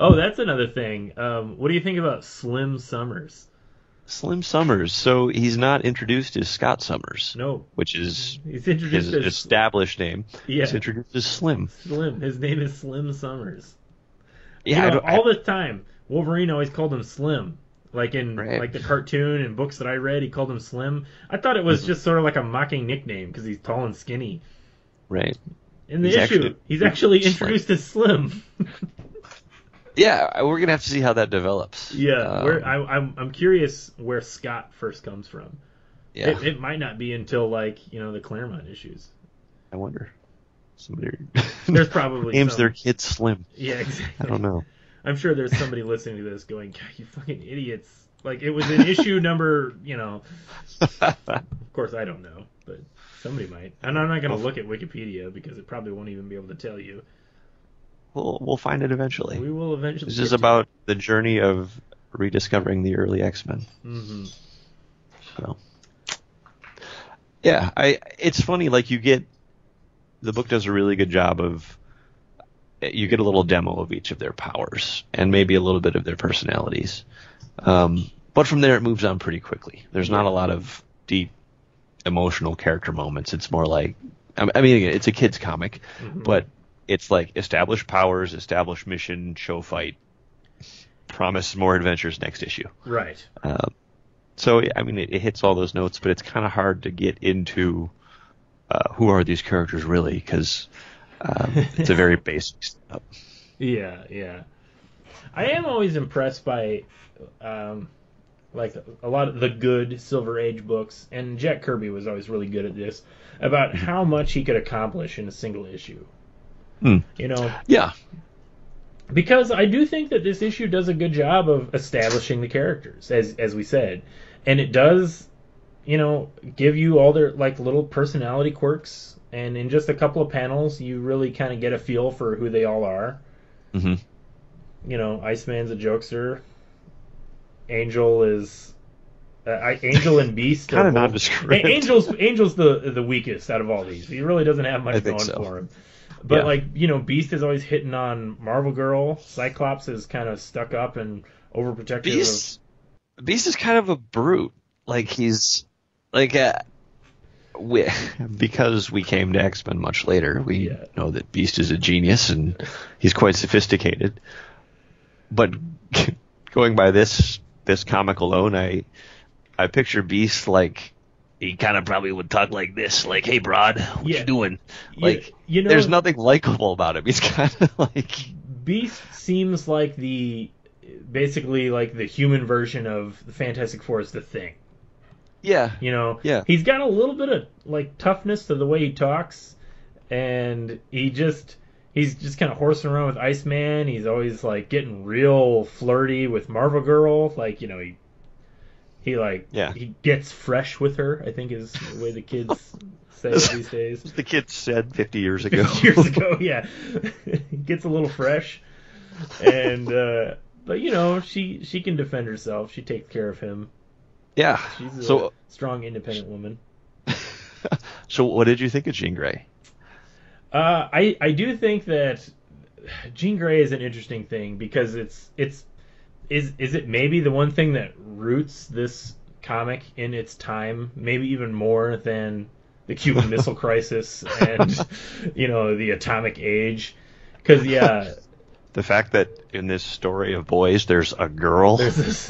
Oh, that's another thing. What do you think about Slim Summers? Slim Summers, so he's not introduced as Scott Summers. No. Which is his established name. Yeah. He's introduced as Slim. Slim. His name is Slim Summers. Yeah. You know, all the time, Wolverine always called him Slim. Like in like the cartoon and books that I read, he called him Slim. I thought it was just sort of like a mocking nickname because he's tall and skinny. Right. In the he's actually introduced as Slim. Yeah, we're gonna have to see how that develops. Yeah, I'm curious where Scott first comes from. Yeah, it might not be until like you know the Claremont issues. I wonder. Somebody there's probably names their kids Slim. Yeah, exactly. I don't know. I'm sure there's somebody listening to this going, God, "You fucking idiots!" Like it was in issue number, you know. Of course, I don't know, but somebody might. And I'm not gonna look at Wikipedia because it probably won't even be able to tell you. We'll find it eventually. We will eventually. This is about the journey of rediscovering the early X-Men. So, yeah, it's funny. Like the book does a really good job of you get a little demo of each of their powers and maybe a little bit of their personalities. But from there, it moves on pretty quickly. There's not a lot of deep emotional character moments. It's more like, I mean, again, it's a kid's comic, but. It's like establish powers, establish mission, show fight, promise more adventures next issue. Right. So, I mean, it hits all those notes, but it's kind of hard to get into who are these characters really because it's a very basic setup. Yeah. I am always impressed by like a lot of the good Silver Age books, and Jack Kirby was always really good at this, about how much he could accomplish in a single issue. You know, because I do think that this issue does a good job of establishing the characters, as we said, and it does, you know, give you all their like little personality quirks, and in just a couple of panels, you really kind of get a feel for who they all are. You know, Iceman's a jokester. Angel is Angel and Beast kind of nondescript. Angel's the weakest out of all these. He really doesn't have much going for him. But, like, you know, Beast is always hitting on Marvel Girl. Cyclops is kind of stuck up and overprotective. Beast is kind of a brute. Like, he's, like, because we came to X-Men much later, we know that Beast is a genius and he's quite sophisticated. But going by this comic alone, I picture Beast like he kind of probably would talk like this, like, "Hey, Brod, what you doing?" Like, you know, there's nothing likable about him. He's kind of like Beast seems like the human version of the Fantastic Four is the Thing. Yeah. You know? Yeah. He's got a little bit of, like, toughness to the way he talks, and he's just kind of horsing around with Iceman. He's always, like, getting real flirty with Marvel Girl. Like, you know, he gets fresh with her, I think is the way the kids say it these days. The kids said 50 years ago. 50 years ago, yeah. He gets a little fresh. And, but, you know, she can defend herself. She takes care of him. Yeah. She's a strong, independent woman. So what did you think of Jean Grey? I do think that Jean Grey is an interesting thing because is it maybe the one thing that roots this comic in its time, maybe even more than the Cuban Missile Crisis and, you know, the atomic age. Because, yeah... The fact that in this story of boys, there's a girl. It's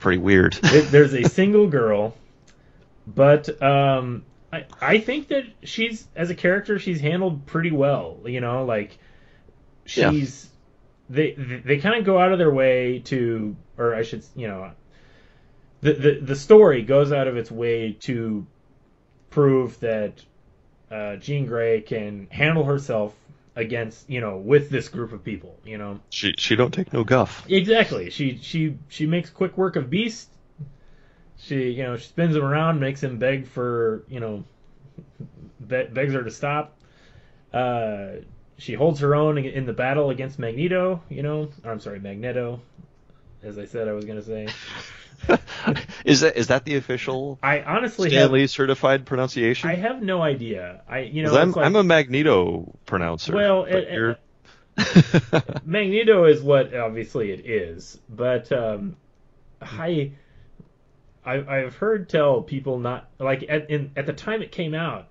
pretty weird. There's a single girl, but I think that she's, as a character, she's handled pretty well. You know, like she's they kind of go out of their way to, or I should, you know, the story goes out of its way to prove that Jean Grey can handle herself against, you know, with this group of people, you know. She don't take no guff. Exactly. She makes quick work of Beast. She, you know, she spins him around, makes him beg for, you know, begs her to stop. She holds her own in the battle against Magneto, you know. I'm sorry, Magneto. As I said, I was going to say. Is that the official? I honestly Stan Lee certified pronunciation. I have no idea. I'm a Magneto pronouncer. Well, Magneto is what obviously it is, but I've heard tell people not like at the time it came out,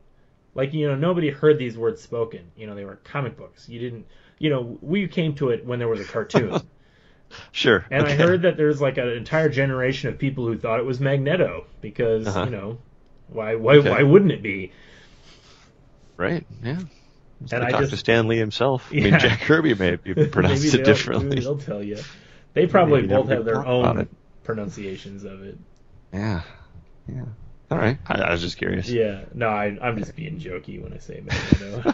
like, you know, nobody heard these words spoken. You know, they were comic books. You didn't. You know, we came to it when there was a cartoon. Sure. And I heard that there's like an entire generation of people who thought it was Magneto because, you know, why wouldn't it be? Right. Yeah. And I talked to Stan Lee himself. Yeah. I mean, Jack Kirby may have pronounced it differently. Maybe they'll tell you. They probably both have their own pronunciations of it. Yeah. Yeah. All right. I was just curious. Yeah. No, I'm just being jokey when I say Magneto.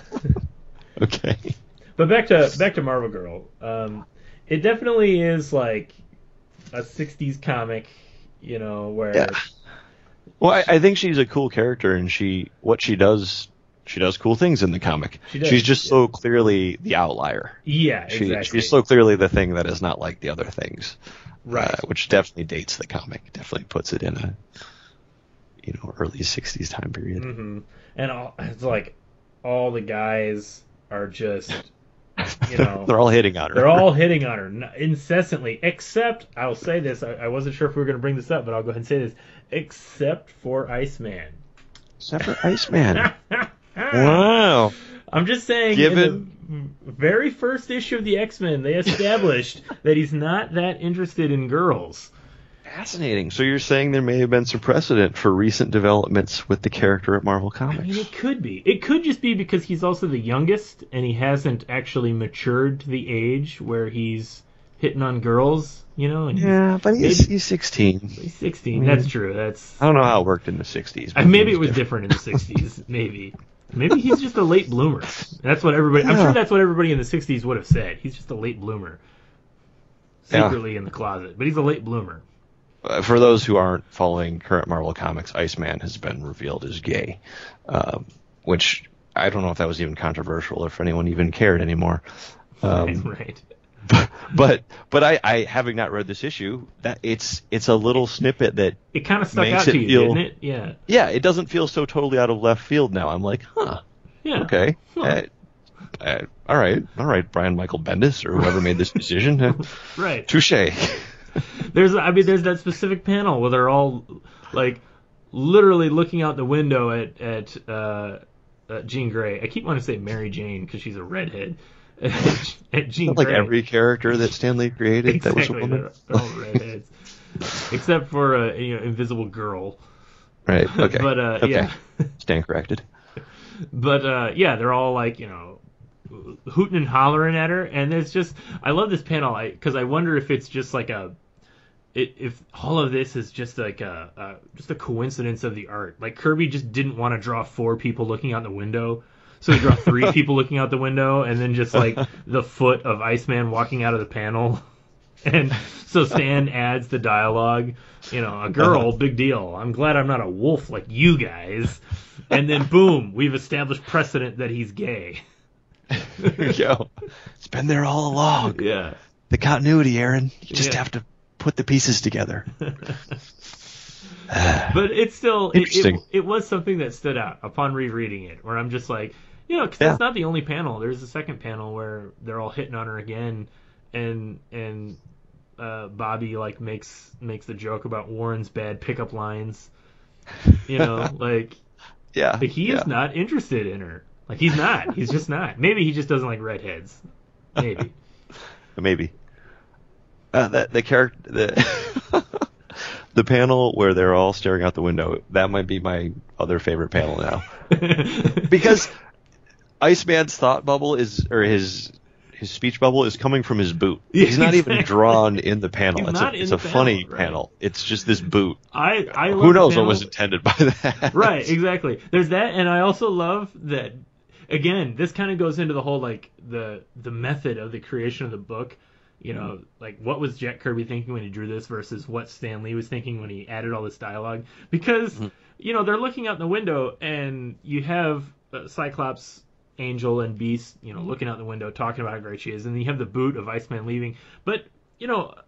Okay. But back to Marvel Girl. It definitely is like a 60s comic, you know, where... Yeah. Well, I think she's a cool character, and she does cool things in the comic. She's just so clearly the outlier. Yeah, exactly. She's so clearly the thing that is not like the other things. Right. Which definitely dates the comic, definitely puts it in a, you know, early 60s time period. Mm-hmm. And it's like all the guys are just... You know, they're all hitting on her. They're all hitting on her incessantly, except, I'll say this, I wasn't sure if we were going to bring this up, but I'll go ahead and say this, except for Iceman. Except for Iceman. Wow. I'm just saying, in the very first issue of the X-Men, they established that he's not that interested in girls. Fascinating. So you're saying there may have been some precedent for recent developments with the character at Marvel Comics. I mean, it could be. It could just be because he's also the youngest, and he hasn't actually matured to the age where he's hitting on girls, you know? And but he's 16. He's 16. Yeah. That's true. That's I don't know how it worked in the 60s. Maybe it was different in the 60s. Maybe. Maybe he's just a late bloomer. That's what everybody... Yeah. I'm sure that's what everybody in the 60s would have said. He's just a late bloomer. Secretly in the closet. But he's a late bloomer. For those who aren't following current Marvel Comics, Iceman has been revealed as gay, which I don't know if that was even controversial or if anyone even cared anymore. Right. But I having not read this issue, that it's a little snippet that it kind of stuck out to you, didn't it? Yeah. Yeah, it doesn't feel so totally out of left field now. I'm like, huh. Yeah. Okay. Huh. All right, Brian Michael Bendis or whoever made this decision. Right. Touche. There's that specific panel where they're all like literally looking out the window at Jean Grey. I keep wanting to say Mary Jane because she's a redhead. At Jean Grey. Like every character that Stan Lee created, exactly, that was a woman. They're all redheads, except for Invisible Girl. Right. Okay. But okay. Yeah, Stan corrected. But yeah, they're all like hooting and hollering at her, and it's just, I love this panel because I wonder if it's just like if all of this is just like just a coincidence of the art. Like Kirby just didn't want to draw 4 people looking out the window, so he drew 3 people looking out the window, and then just like the foot of Iceman walking out of the panel. And so Stan adds the dialogue, a girl, big deal. I'm glad I'm not a wolf like you guys. And then, boom, we've established precedent that he's gay. There you go. It's been there all along. Yeah. The continuity, Aaron. You just have to put the pieces together. But it's still, it was something that stood out upon rereading it, where I'm just like, because that's not the only panel. There's a second panel where they're all hitting on her again. And Bobby like makes the joke about Warren's bad pickup lines, like he is not interested in her. Like he's not. He's just not. Maybe he just doesn't like redheads. Maybe. Maybe. The panel where they're all staring out the window. That might be my other favorite panel now, because Iceman's thought bubble His speech bubble is coming from his boot. He's not even drawn in the panel. It's a funny panel. It's just this boot. I love. Who knows what was intended by that? Right, exactly. There's that, and I also love that. Again, this kind of goes into the whole like the method of the creation of the book. Like what was Jack Kirby thinking when he drew this versus what Stan Lee was thinking when he added all this dialogue? Because they're looking out the window, and you have Cyclops, Angel, and Beast, looking out the window, talking about how great she is, and then you have the boot of Iceman leaving. But,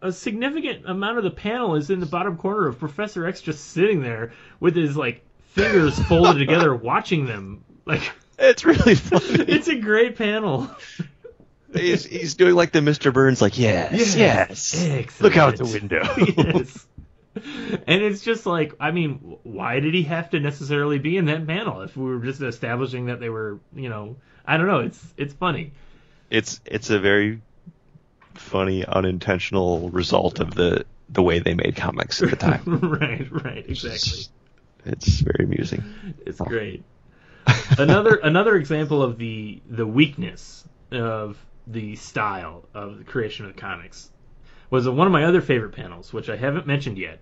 a significant amount of the panel is in the bottom corner of Professor X just sitting there with his, like, fingers folded together watching them. Like, it's really funny. It's a great panel. He's doing, like, the Mr. Burns, like, yes. Excellent. Look out the window. Yes. And it's just like, I mean, why did he have to necessarily be in that panel if we were just establishing that they were, I don't know. It's funny. It's a very funny, unintentional result of the way they made comics at the time. Right, exactly. It's very amusing. It's great. Another example of the weakness of the style of the creation of the comics was one of my other favorite panels, which I haven't mentioned yet.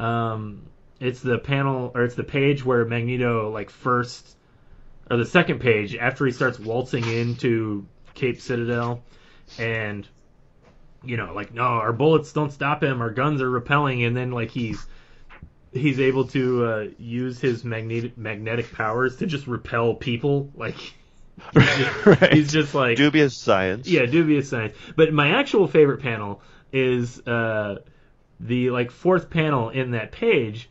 It's the panel, or it's the page where Magneto, like first, or the second page, after he starts waltzing into Cape Citadel, and, no, our bullets don't stop him, our guns are repelling, and then, like, he's able to use his magnetic powers to just repel people, like... He's just like... Dubious science. Yeah, dubious science. But my actual favorite panel is the like fourth panel in that page.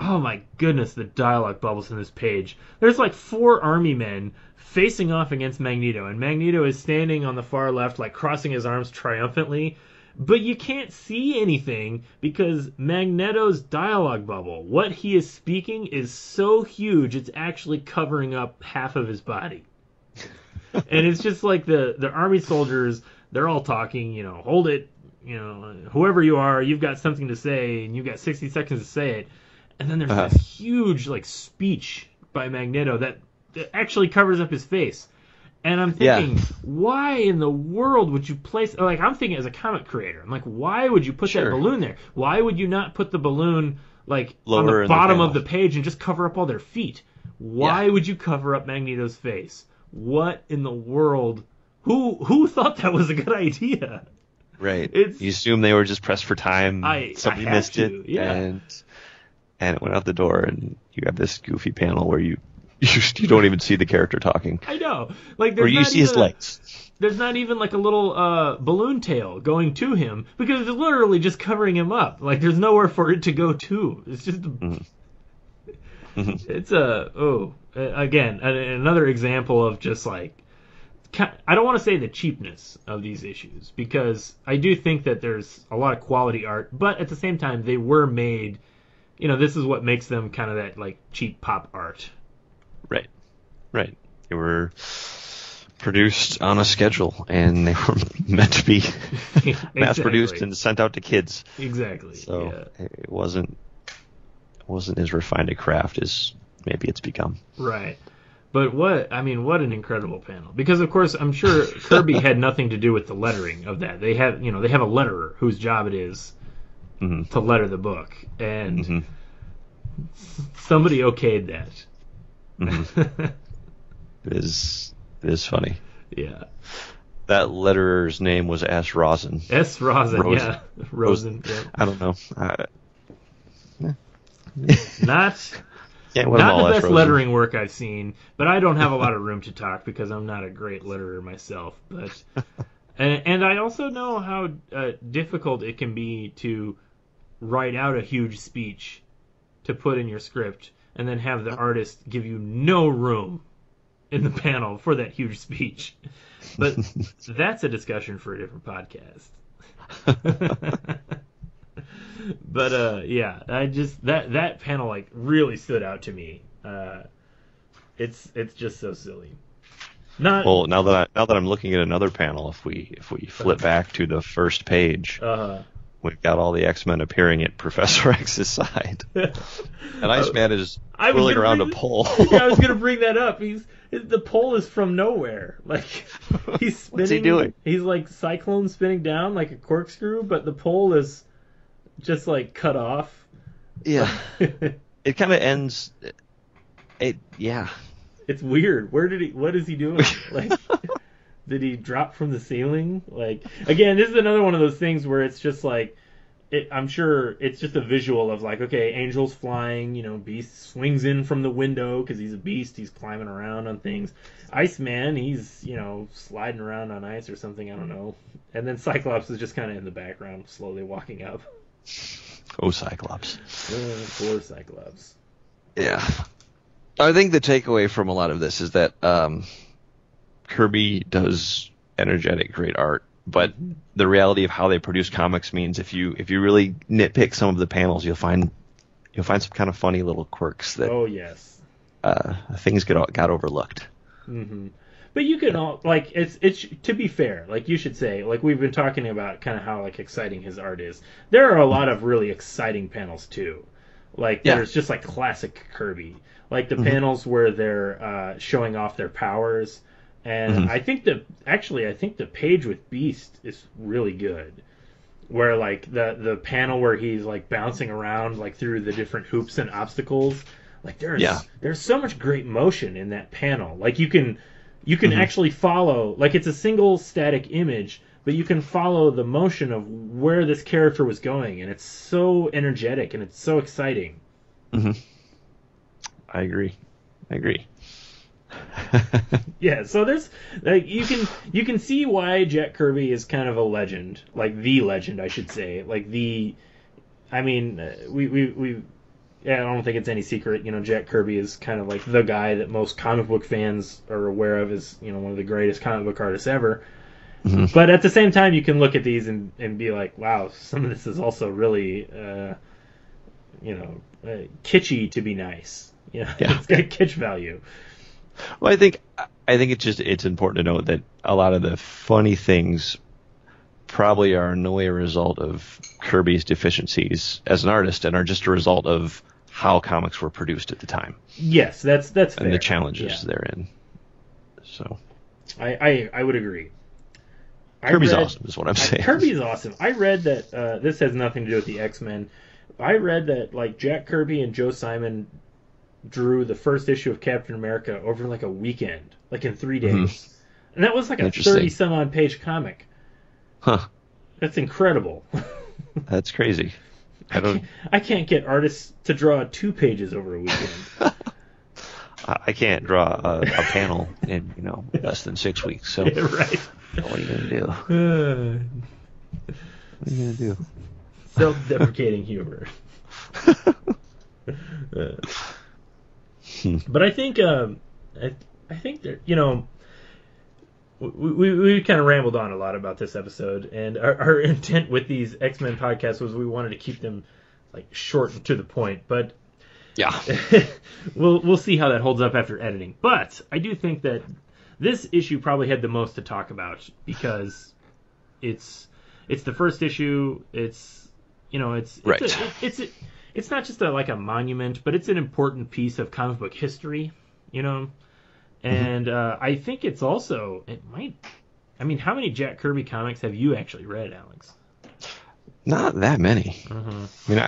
Oh my goodness, the dialogue bubbles in this page. There's like 4 army men facing off against Magneto, and Magneto is standing on the far left, like crossing his arms triumphantly, but you can't see anything because Magneto's dialogue bubble, what he is speaking, is so huge it's actually covering up half of his body. And it's just like the army soldiers, they're all talking, hold it, whoever you are, you've got something to say, and you've got 60 seconds to say it. And then there's this huge, like, speech by Magneto that actually covers up his face. And I'm thinking, why in the world would you place... Like, I'm thinking as a comic creator. I'm like, why would you put that balloon there? Why would you not put the balloon, like, lower on the bottom of the page and just cover up all their feet? Why would you cover up Magneto's face? What in the world... Who thought that was a good idea? Right. You assume they were just pressed for time. Somebody missed it. Yeah. And it went out the door, and you have this goofy panel where you don't even see the character talking. I know. Like, or you see his legs. There's not even like a little balloon tail going to him, because it's literally just covering him up. Like, there's nowhere for it to go to. It's just... It's another example of just like I don't want to say the cheapness of these issues, because I do think that there's a lot of quality art, but at the same time, they were made, you know, this is what makes them kind of that, like, cheap pop art. Right. Right. They were produced on a schedule, and they were meant to be mass-produced and sent out to kids. Exactly. So yeah. It wasn't as refined a craft as maybe it's become. Right. But what an incredible panel. Because, of course, I'm sure Kirby had nothing to do with the lettering of that. They have a letterer whose job it is mm-hmm. to letter the book. And mm-hmm. somebody okayed that. Mm-hmm. It is funny. Yeah. That letterer's name was S. Rosen. S. Rosen, yeah. Rosen, yeah. I don't know. Not the best lettering work I've seen, but I don't have a lot of room to talk because I'm not a great letterer myself. But and I also know how difficult it can be to write out a huge speech to put in your script and then have the artist give you no room in the panel for that huge speech. But that's a discussion for a different podcast. But yeah, I just that panel like really stood out to me. It's just so silly. Now that I'm looking at another panel, if we flip back to the first page, we've got all the X-Men appearing at Professor X's side, and Iceman is twirling around a pole. Yeah, I was gonna bring that up. The pole is from nowhere. Like he's spinning. What's he doing? He's like Cyclone spinning down like a corkscrew, but the pole is just like cut off. Yeah. It kind of ends. Yeah. It's weird. What is he doing? Like, did he drop from the ceiling? Like, again, this is another one of those things where it's just like, I'm sure it's just a visual of like, okay, Angel's flying, you know, Beast swings in from the window because he's a beast. He's climbing around on things. Iceman, he's, you know, sliding around on ice or something. I don't know. And then Cyclops is just kind of in the background, slowly walking up. Oh, Cyclops. Poor Cyclops. Yeah. I think the takeaway from a lot of this is that Kirby does energetic, great art, but the reality of how they produce comics means if you really nitpick some of the panels, you'll find some kind of funny little quirks that things got overlooked. Mm-hmm. But you can all, like, it's to be fair, like, you should say, like, we've been talking about kind of how, like, exciting his art is. There are a lot of really exciting panels, too. Like, there's just, like, classic Kirby. Like, the panels where they're showing off their powers. And I think the page with Beast is really good. Where, like, the panel where he's, like, bouncing around, like, through the different hoops and obstacles. Like, there's so much great motion in that panel. Like, you can actually follow, like it's a single static image, but you can follow the motion of where this character was going, and it's so energetic and it's so exciting. Mm-hmm. I agree. Yeah, so there's like you can see why Jack Kirby is kind of a legend, like the legend, I should say. Like I don't think it's any secret, you know, Jack Kirby is kind of like the guy that most comic book fans are aware of as, you know, one of the greatest comic book artists ever. Mm-hmm. But at the same time, you can look at these and be like, wow, some of this is also really, kitschy to be nice. You know, yeah. It's got kitsch value. Well, I think it's important to note that a lot of the funny things probably are in no way a result of Kirby's deficiencies as an artist and are just a result of how comics were produced at the time. Yes, that's fair. And the challenges therein. So I would agree. Kirby's awesome is what I'm saying. Kirby's awesome. I read that this has nothing to do with the X-Men. I read that like Jack Kirby and Joe Simon drew the first issue of Captain America over like a weekend, like in 3 days. Mm-hmm. And that was like a 30-some-odd page comic. Huh. That's incredible. That's crazy. I can't get artists to draw 2 pages over a weekend. I can't draw a panel in, you know, less than 6 weeks. So yeah, right. What are you gonna do? What are you gonna do? Self-deprecating humor. But I think there, you know, we kind of rambled on a lot about this episode, and our intent with these X-Men podcasts was we wanted to keep them like short and to the point, but yeah, we'll see how that holds up after editing. But I do think that this issue probably had the most to talk about because it's the first issue. It's not just like a monument, but it's an important piece of comic book history, you know. And I think it's also how many Jack Kirby comics have you actually read, Alex? Not that many. Uh-huh. I mean,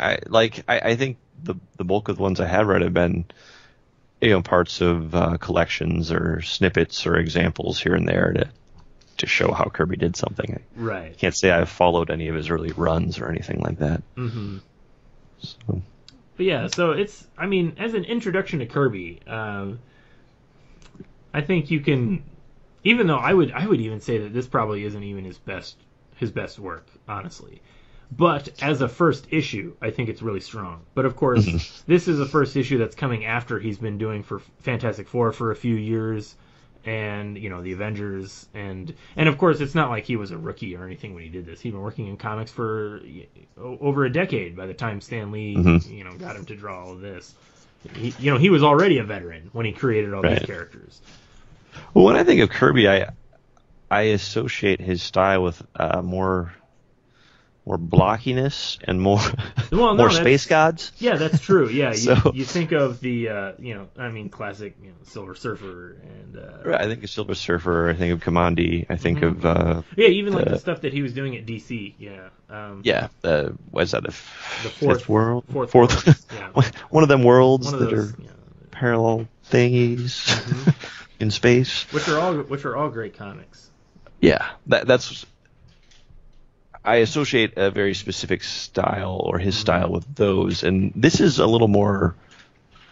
I think the bulk of the ones I have read have been, you know, parts of collections or snippets or examples here and there to show how Kirby did something. Right. I can't say I've followed any of his early runs or anything like that. Mm-hmm. So. But yeah, so it's, I mean, as an introduction to Kirby, I think you can, even though I would even say that this probably isn't even his best work, honestly. But as a first issue, I think it's really strong. But of course, this is a first issue that's coming after he's been doing for Fantastic Four for a few years, and you know, the Avengers, and of course it's not like he was a rookie or anything when he did this. He'd been working in comics for over a decade by the time Stan Lee, you know, got him to draw all of this. He was already a veteran when he created all these characters. Well, when I think of Kirby, I associate his style with more blockiness and more space gods. Yeah, that's true. Yeah, you think of the classic Silver Surfer and. Right, I think of Silver Surfer. I think of Kamandi. I think of. Even like the stuff that he was doing at DC. Yeah. What is that? The Fourth World. Fourth. Yeah. One of them worlds that are parallel thingies in space. Which are all great comics. Yeah, that's. I associate a very specific style or his style with those, and this is a little more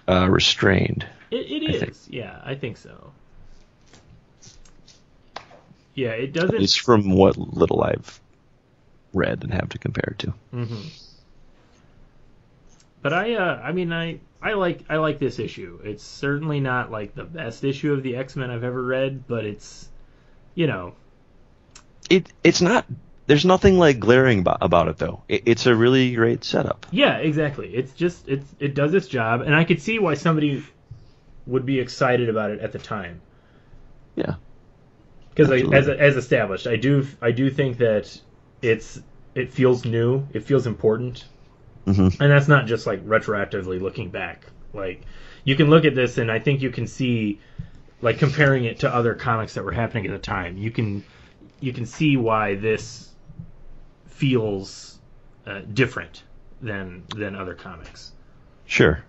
restrained. I think so. Yeah, it doesn't. At least from what little I've read and have to compare to. Mm-hmm. But I like this issue. It's certainly not like the best issue of the X-Men I've ever read, but it's, you know, it's not. There's nothing like glaring about it, though. It's a really great setup. Yeah, exactly. It's just it does its job, and I could see why somebody would be excited about it at the time. Yeah, because as established, I do think that it feels new, it feels important, and that's not just like retroactively looking back. Like you can look at this, and I think you can see, like comparing it to other comics that were happening at the time, you can see why this feels different than other comics. Sure.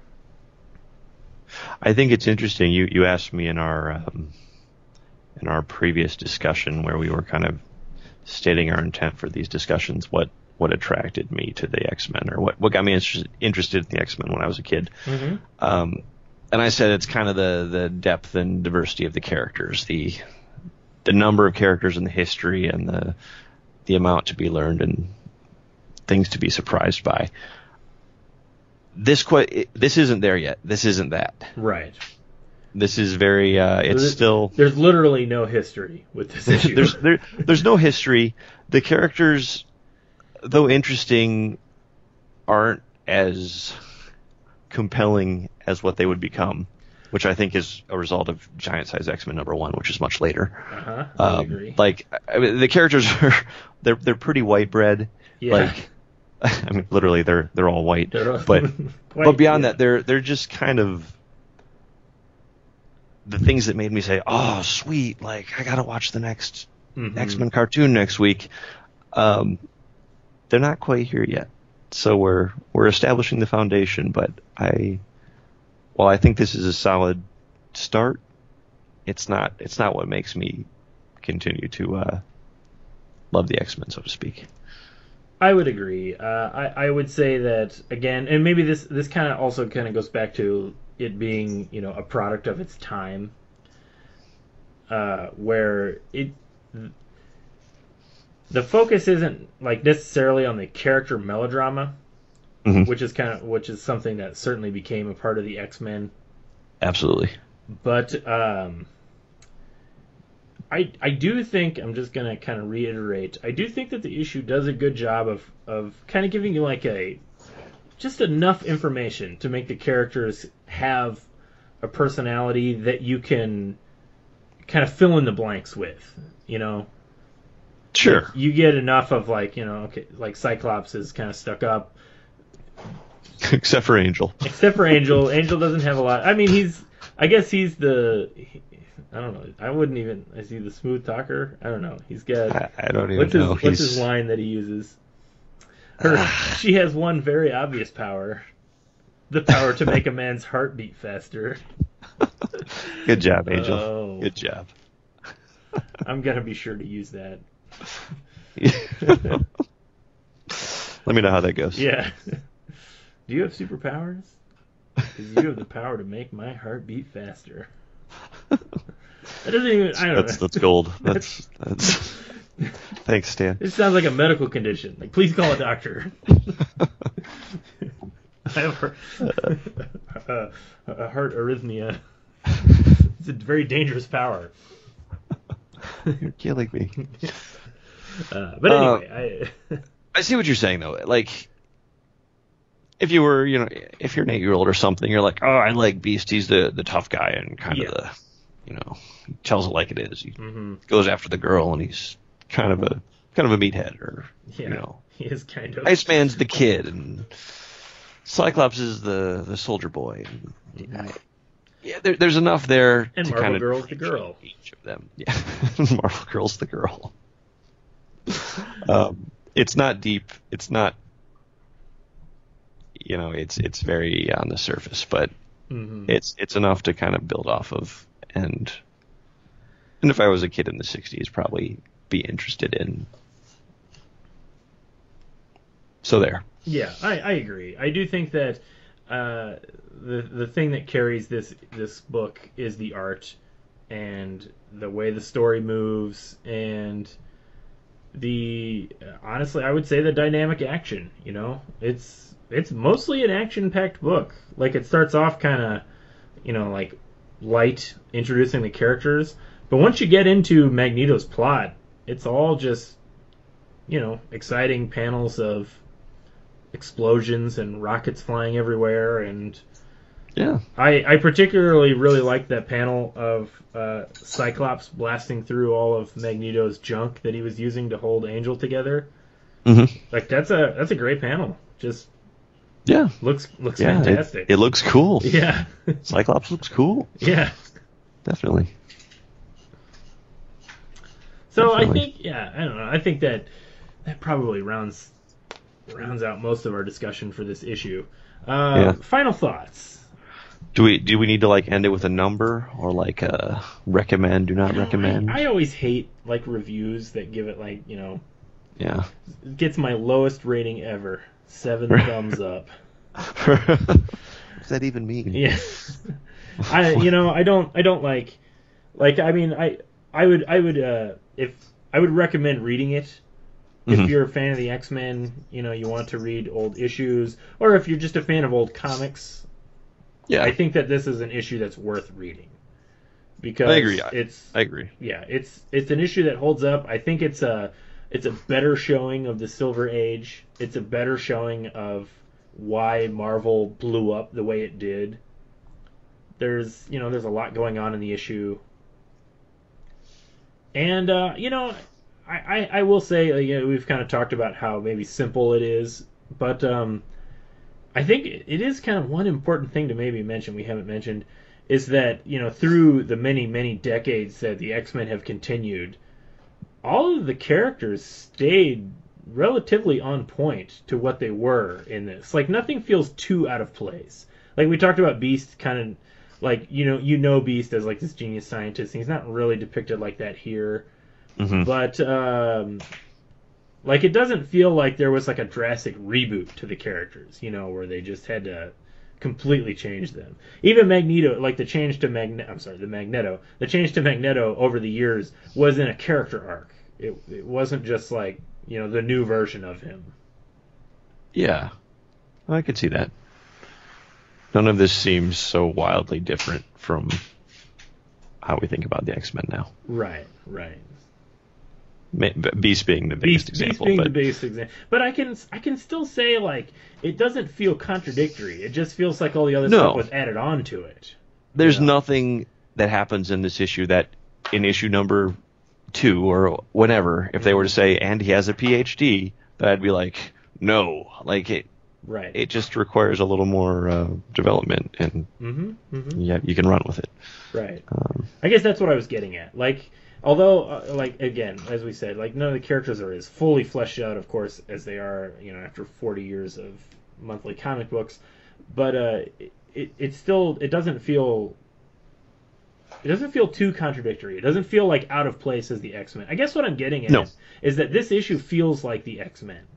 I think it's interesting. You asked me in our previous discussion where we were kind of stating our intent for these discussions what attracted me to the X-Men or what got me interested in the X-Men when I was a kid. Mm-hmm. And I said it's kind of the depth and diversity of the characters, the number of characters and the history and the amount to be learned and things to be surprised by. This isn't there yet. This isn't that. Right. This is very. There's literally no history with this issue. There's no history. The characters, though interesting, aren't as compelling as what they would become, which I think is a result of Giant Size X-Men #1, which is much later. Uh-huh, I agree. Like, I mean, the characters are they're pretty white bread. Yeah. Like, I mean, literally, they're all white. They're all but beyond that, they're just kind of the things that made me say, "Oh, sweet! Like, I gotta watch the next X-Men cartoon next week." They're not quite here yet, so we're establishing the foundation. But Well, I think this is a solid start. It's not what makes me continue to love the X-Men, so to speak. I would agree. I would say that again, and maybe this kind of also kind of goes back to it being, you know, a product of its time, where the focus isn't like necessarily on the character melodrama. Mm-hmm. Which is something that certainly became a part of the X-Men. Absolutely. But I do think, I'm just going to kind of reiterate, I do think that the issue does a good job of kind of giving you like a, just enough information to make the characters have a personality that you can kind of fill in the blanks with, you know? Sure. Like you get enough of like, you know, okay, like Cyclops is kind of stuck up. Except for Angel. Except for Angel. Angel doesn't have a lot. I mean, he's, I guess he's the... I don't know. I wouldn't even... Is he the smooth talker? I don't know. He's got... I don't even know. What's his line that he uses? She has one very obvious power. The power to make a man's heart beat faster. Good job, Angel. Oh, good job. I'm going to be sure to use that. Let me know how that goes. Yeah. Do you have superpowers? Because you have the power to make my heart beat faster. That doesn't even... I don't know. That's gold. That's. Thanks, Stan. This sounds like a medical condition. Like, please call a doctor. I have a heart arrhythmia. It's a very dangerous power. You're killing me. But anyway, I see what you're saying, though. Like, if you were, you know, if you're an 8-year-old or something, you're like, oh, I like Beast. He's the tough guy and kind of the, you know, he tells it like it is. He goes after the girl, and he's kind of a meathead, or you know, he is kind of. Iceman's the kid, and Cyclops is the soldier boy. And, yeah, there's enough there. And to Marvel Girl's the girl. Each of them, yeah. Marvel Girl's the girl. It's not deep. It's not. You know, it's very on the surface, but it's enough to kind of build off of, and if I was a kid in the 60s, probably be interested in. So there. Yeah, I agree. I do think that the thing that carries this book is the art and the way the story moves and the honestly, I would say the dynamic action. You know, it's mostly an action-packed book. Like, it starts off kind of, you know, like, light, introducing the characters. But once you get into Magneto's plot, it's all just, you know, exciting panels of explosions and rockets flying everywhere. And yeah, I particularly really liked that panel of Cyclops blasting through all of Magneto's junk that he was using to hold Angel together. Mm-hmm. Like, that's a great panel. Just... yeah. Looks fantastic. It looks cool. Yeah. Cyclops looks cool. Yeah. Definitely. So definitely. I think, yeah, I don't know. I think that probably rounds out most of our discussion for this issue. Final thoughts. Do we need to like end it with a number or like a recommend, do not recommend? I always hate like reviews that give it like, you know. Yeah. It gets my lowest rating ever. 7 thumbs up. What does that even mean? Yeah. I don't like I mean I would if I would recommend reading it if you're a fan of the X-Men, you know, you want to read old issues, or if you're just a fan of old comics. Yeah. I think that this is an issue that's worth reading. Because I agree. I agree. Yeah, it's an issue that holds up. I think it's a better showing of the Silver Age. It's a better showing of why Marvel blew up the way it did. There's, you know, there's a lot going on in the issue. And, you know, I will say, like, you know, we've kind of talked about how maybe simple it is, but I think it is kind of one important thing to maybe mention we haven't mentioned, is that, you know, through the many, many decades that the X-Men have continued, all of the characters stayed relatively on point to what they were in this. Like, nothing feels too out of place. Like, we talked about Beast kind of, like, you know Beast as, like, this genius scientist. He's not really depicted like that here. Mm-hmm. But, like, it doesn't feel like there was, like, a drastic reboot to the characters, you know, where they just had to completely change them. Even Magneto, like the change to Magneto over the years was in a character arc. It wasn't just like, you know, the new version of him. Yeah, I could see that. None of this seems so wildly different from how we think about the X-Men now. Right, right. Beast being the biggest example. Beast being the biggest example. But I can still say, like, it doesn't feel contradictory. It just feels like all the other stuff was added on to it. There's nothing that happens in this issue that in issue number 2 or whenever, if they were to say, and he has a PhD, that I'd be like, no. Like, it it just requires a little more development, and you can run with it. Right. I guess that's what I was getting at. Like, although, like, again, as we said, like, none of the characters are as fully fleshed out, of course, as they are, you know, after 40 years of monthly comic books. But it doesn't feel too contradictory. It doesn't feel, like, out of place as the X-Men. I guess what I'm getting at is that this issue feels like the X-Men.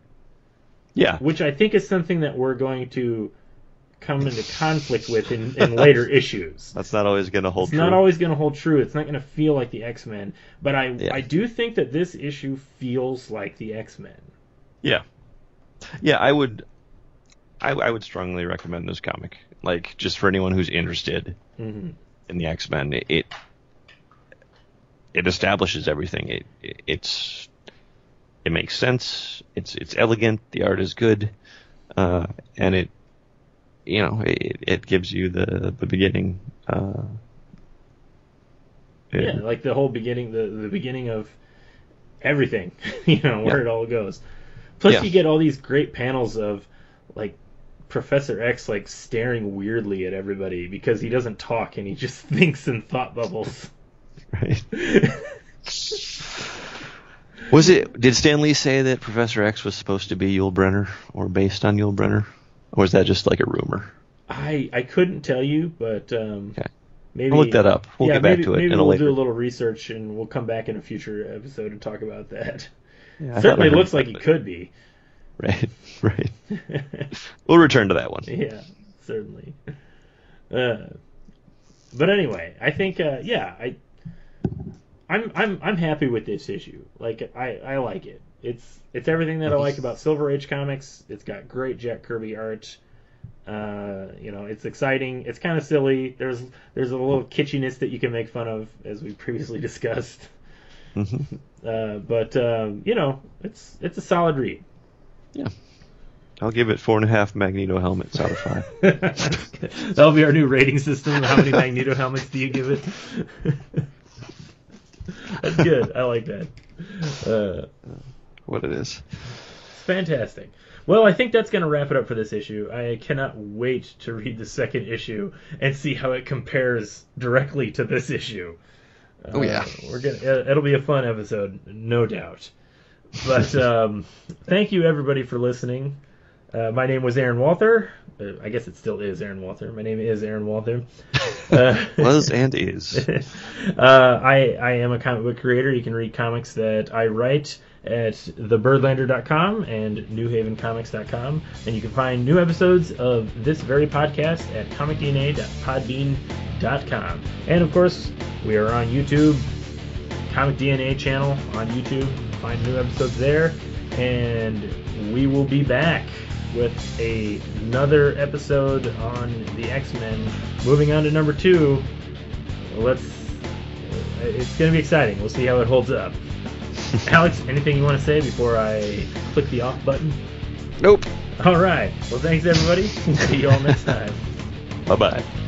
Yeah. Which I think is something that we're going to come into conflict with in later issues. That's not always going to hold true. It's not always going to hold true. It's not going to feel like the X-Men. But I do think that this issue feels like the X-Men. Yeah. Yeah, I would strongly recommend this comic. Like, just for anyone who's interested in the X-Men, it establishes everything. It makes sense. It's elegant. The art is good, and it, you know, it gives you the beginning. Like the whole beginning, the beginning of everything. You know where it all goes. Plus, you get all these great panels of, like, Professor X, like, staring weirdly at everybody because he doesn't talk and he just thinks in thought bubbles. Right. Did Stan Lee say that Professor X was supposed to be Yul Brynner or based on Yul Brynner? Or was that just like a rumor? I couldn't tell you, but maybe I'll look that up. We'll get back to it. Maybe we'll do a little research and we'll come back in a future episode and talk about that. Yeah, certainly looks like it could be. Right, right. We'll return to that one. Yeah, certainly. But anyway, I think I'm happy with this issue. Like, I like it. It's everything that I like about Silver Age comics. It's got great Jack Kirby art. You know, it's exciting. It's kind of silly. There's a little kitschiness that you can make fun of, as we previously discussed. But you know, it's a solid read. Yeah, I'll give it 4.5 Magneto helmets out of 5. That'll be our new rating system. How many Magneto helmets do you give it? That's good. I like that. What it is. Fantastic. Well, I think that's going to wrap it up for this issue. I cannot wait to read the second issue and see how it compares directly to this issue. Oh, yeah. It'll be a fun episode, no doubt. But thank you, everybody, for listening. My name was Aaron Walther. I guess it still is Aaron Walther. My name is Aaron Walther. Was and is. I am a comic book creator. You can read comics that I write at thebirdlander.com and newhavencomics.com. And you can find new episodes of this very podcast at comicdna.podbean.com. And, of course, we are on YouTube, Comic DNA channel on YouTube. Find new episodes there. And we will be back with another episode on the X-Men. Moving on to number 2, it's going to be exciting. We'll see how it holds up. Alex, anything you want to say before I click the off button? Nope. All right. Well, thanks, everybody. See you all next time. Bye-bye.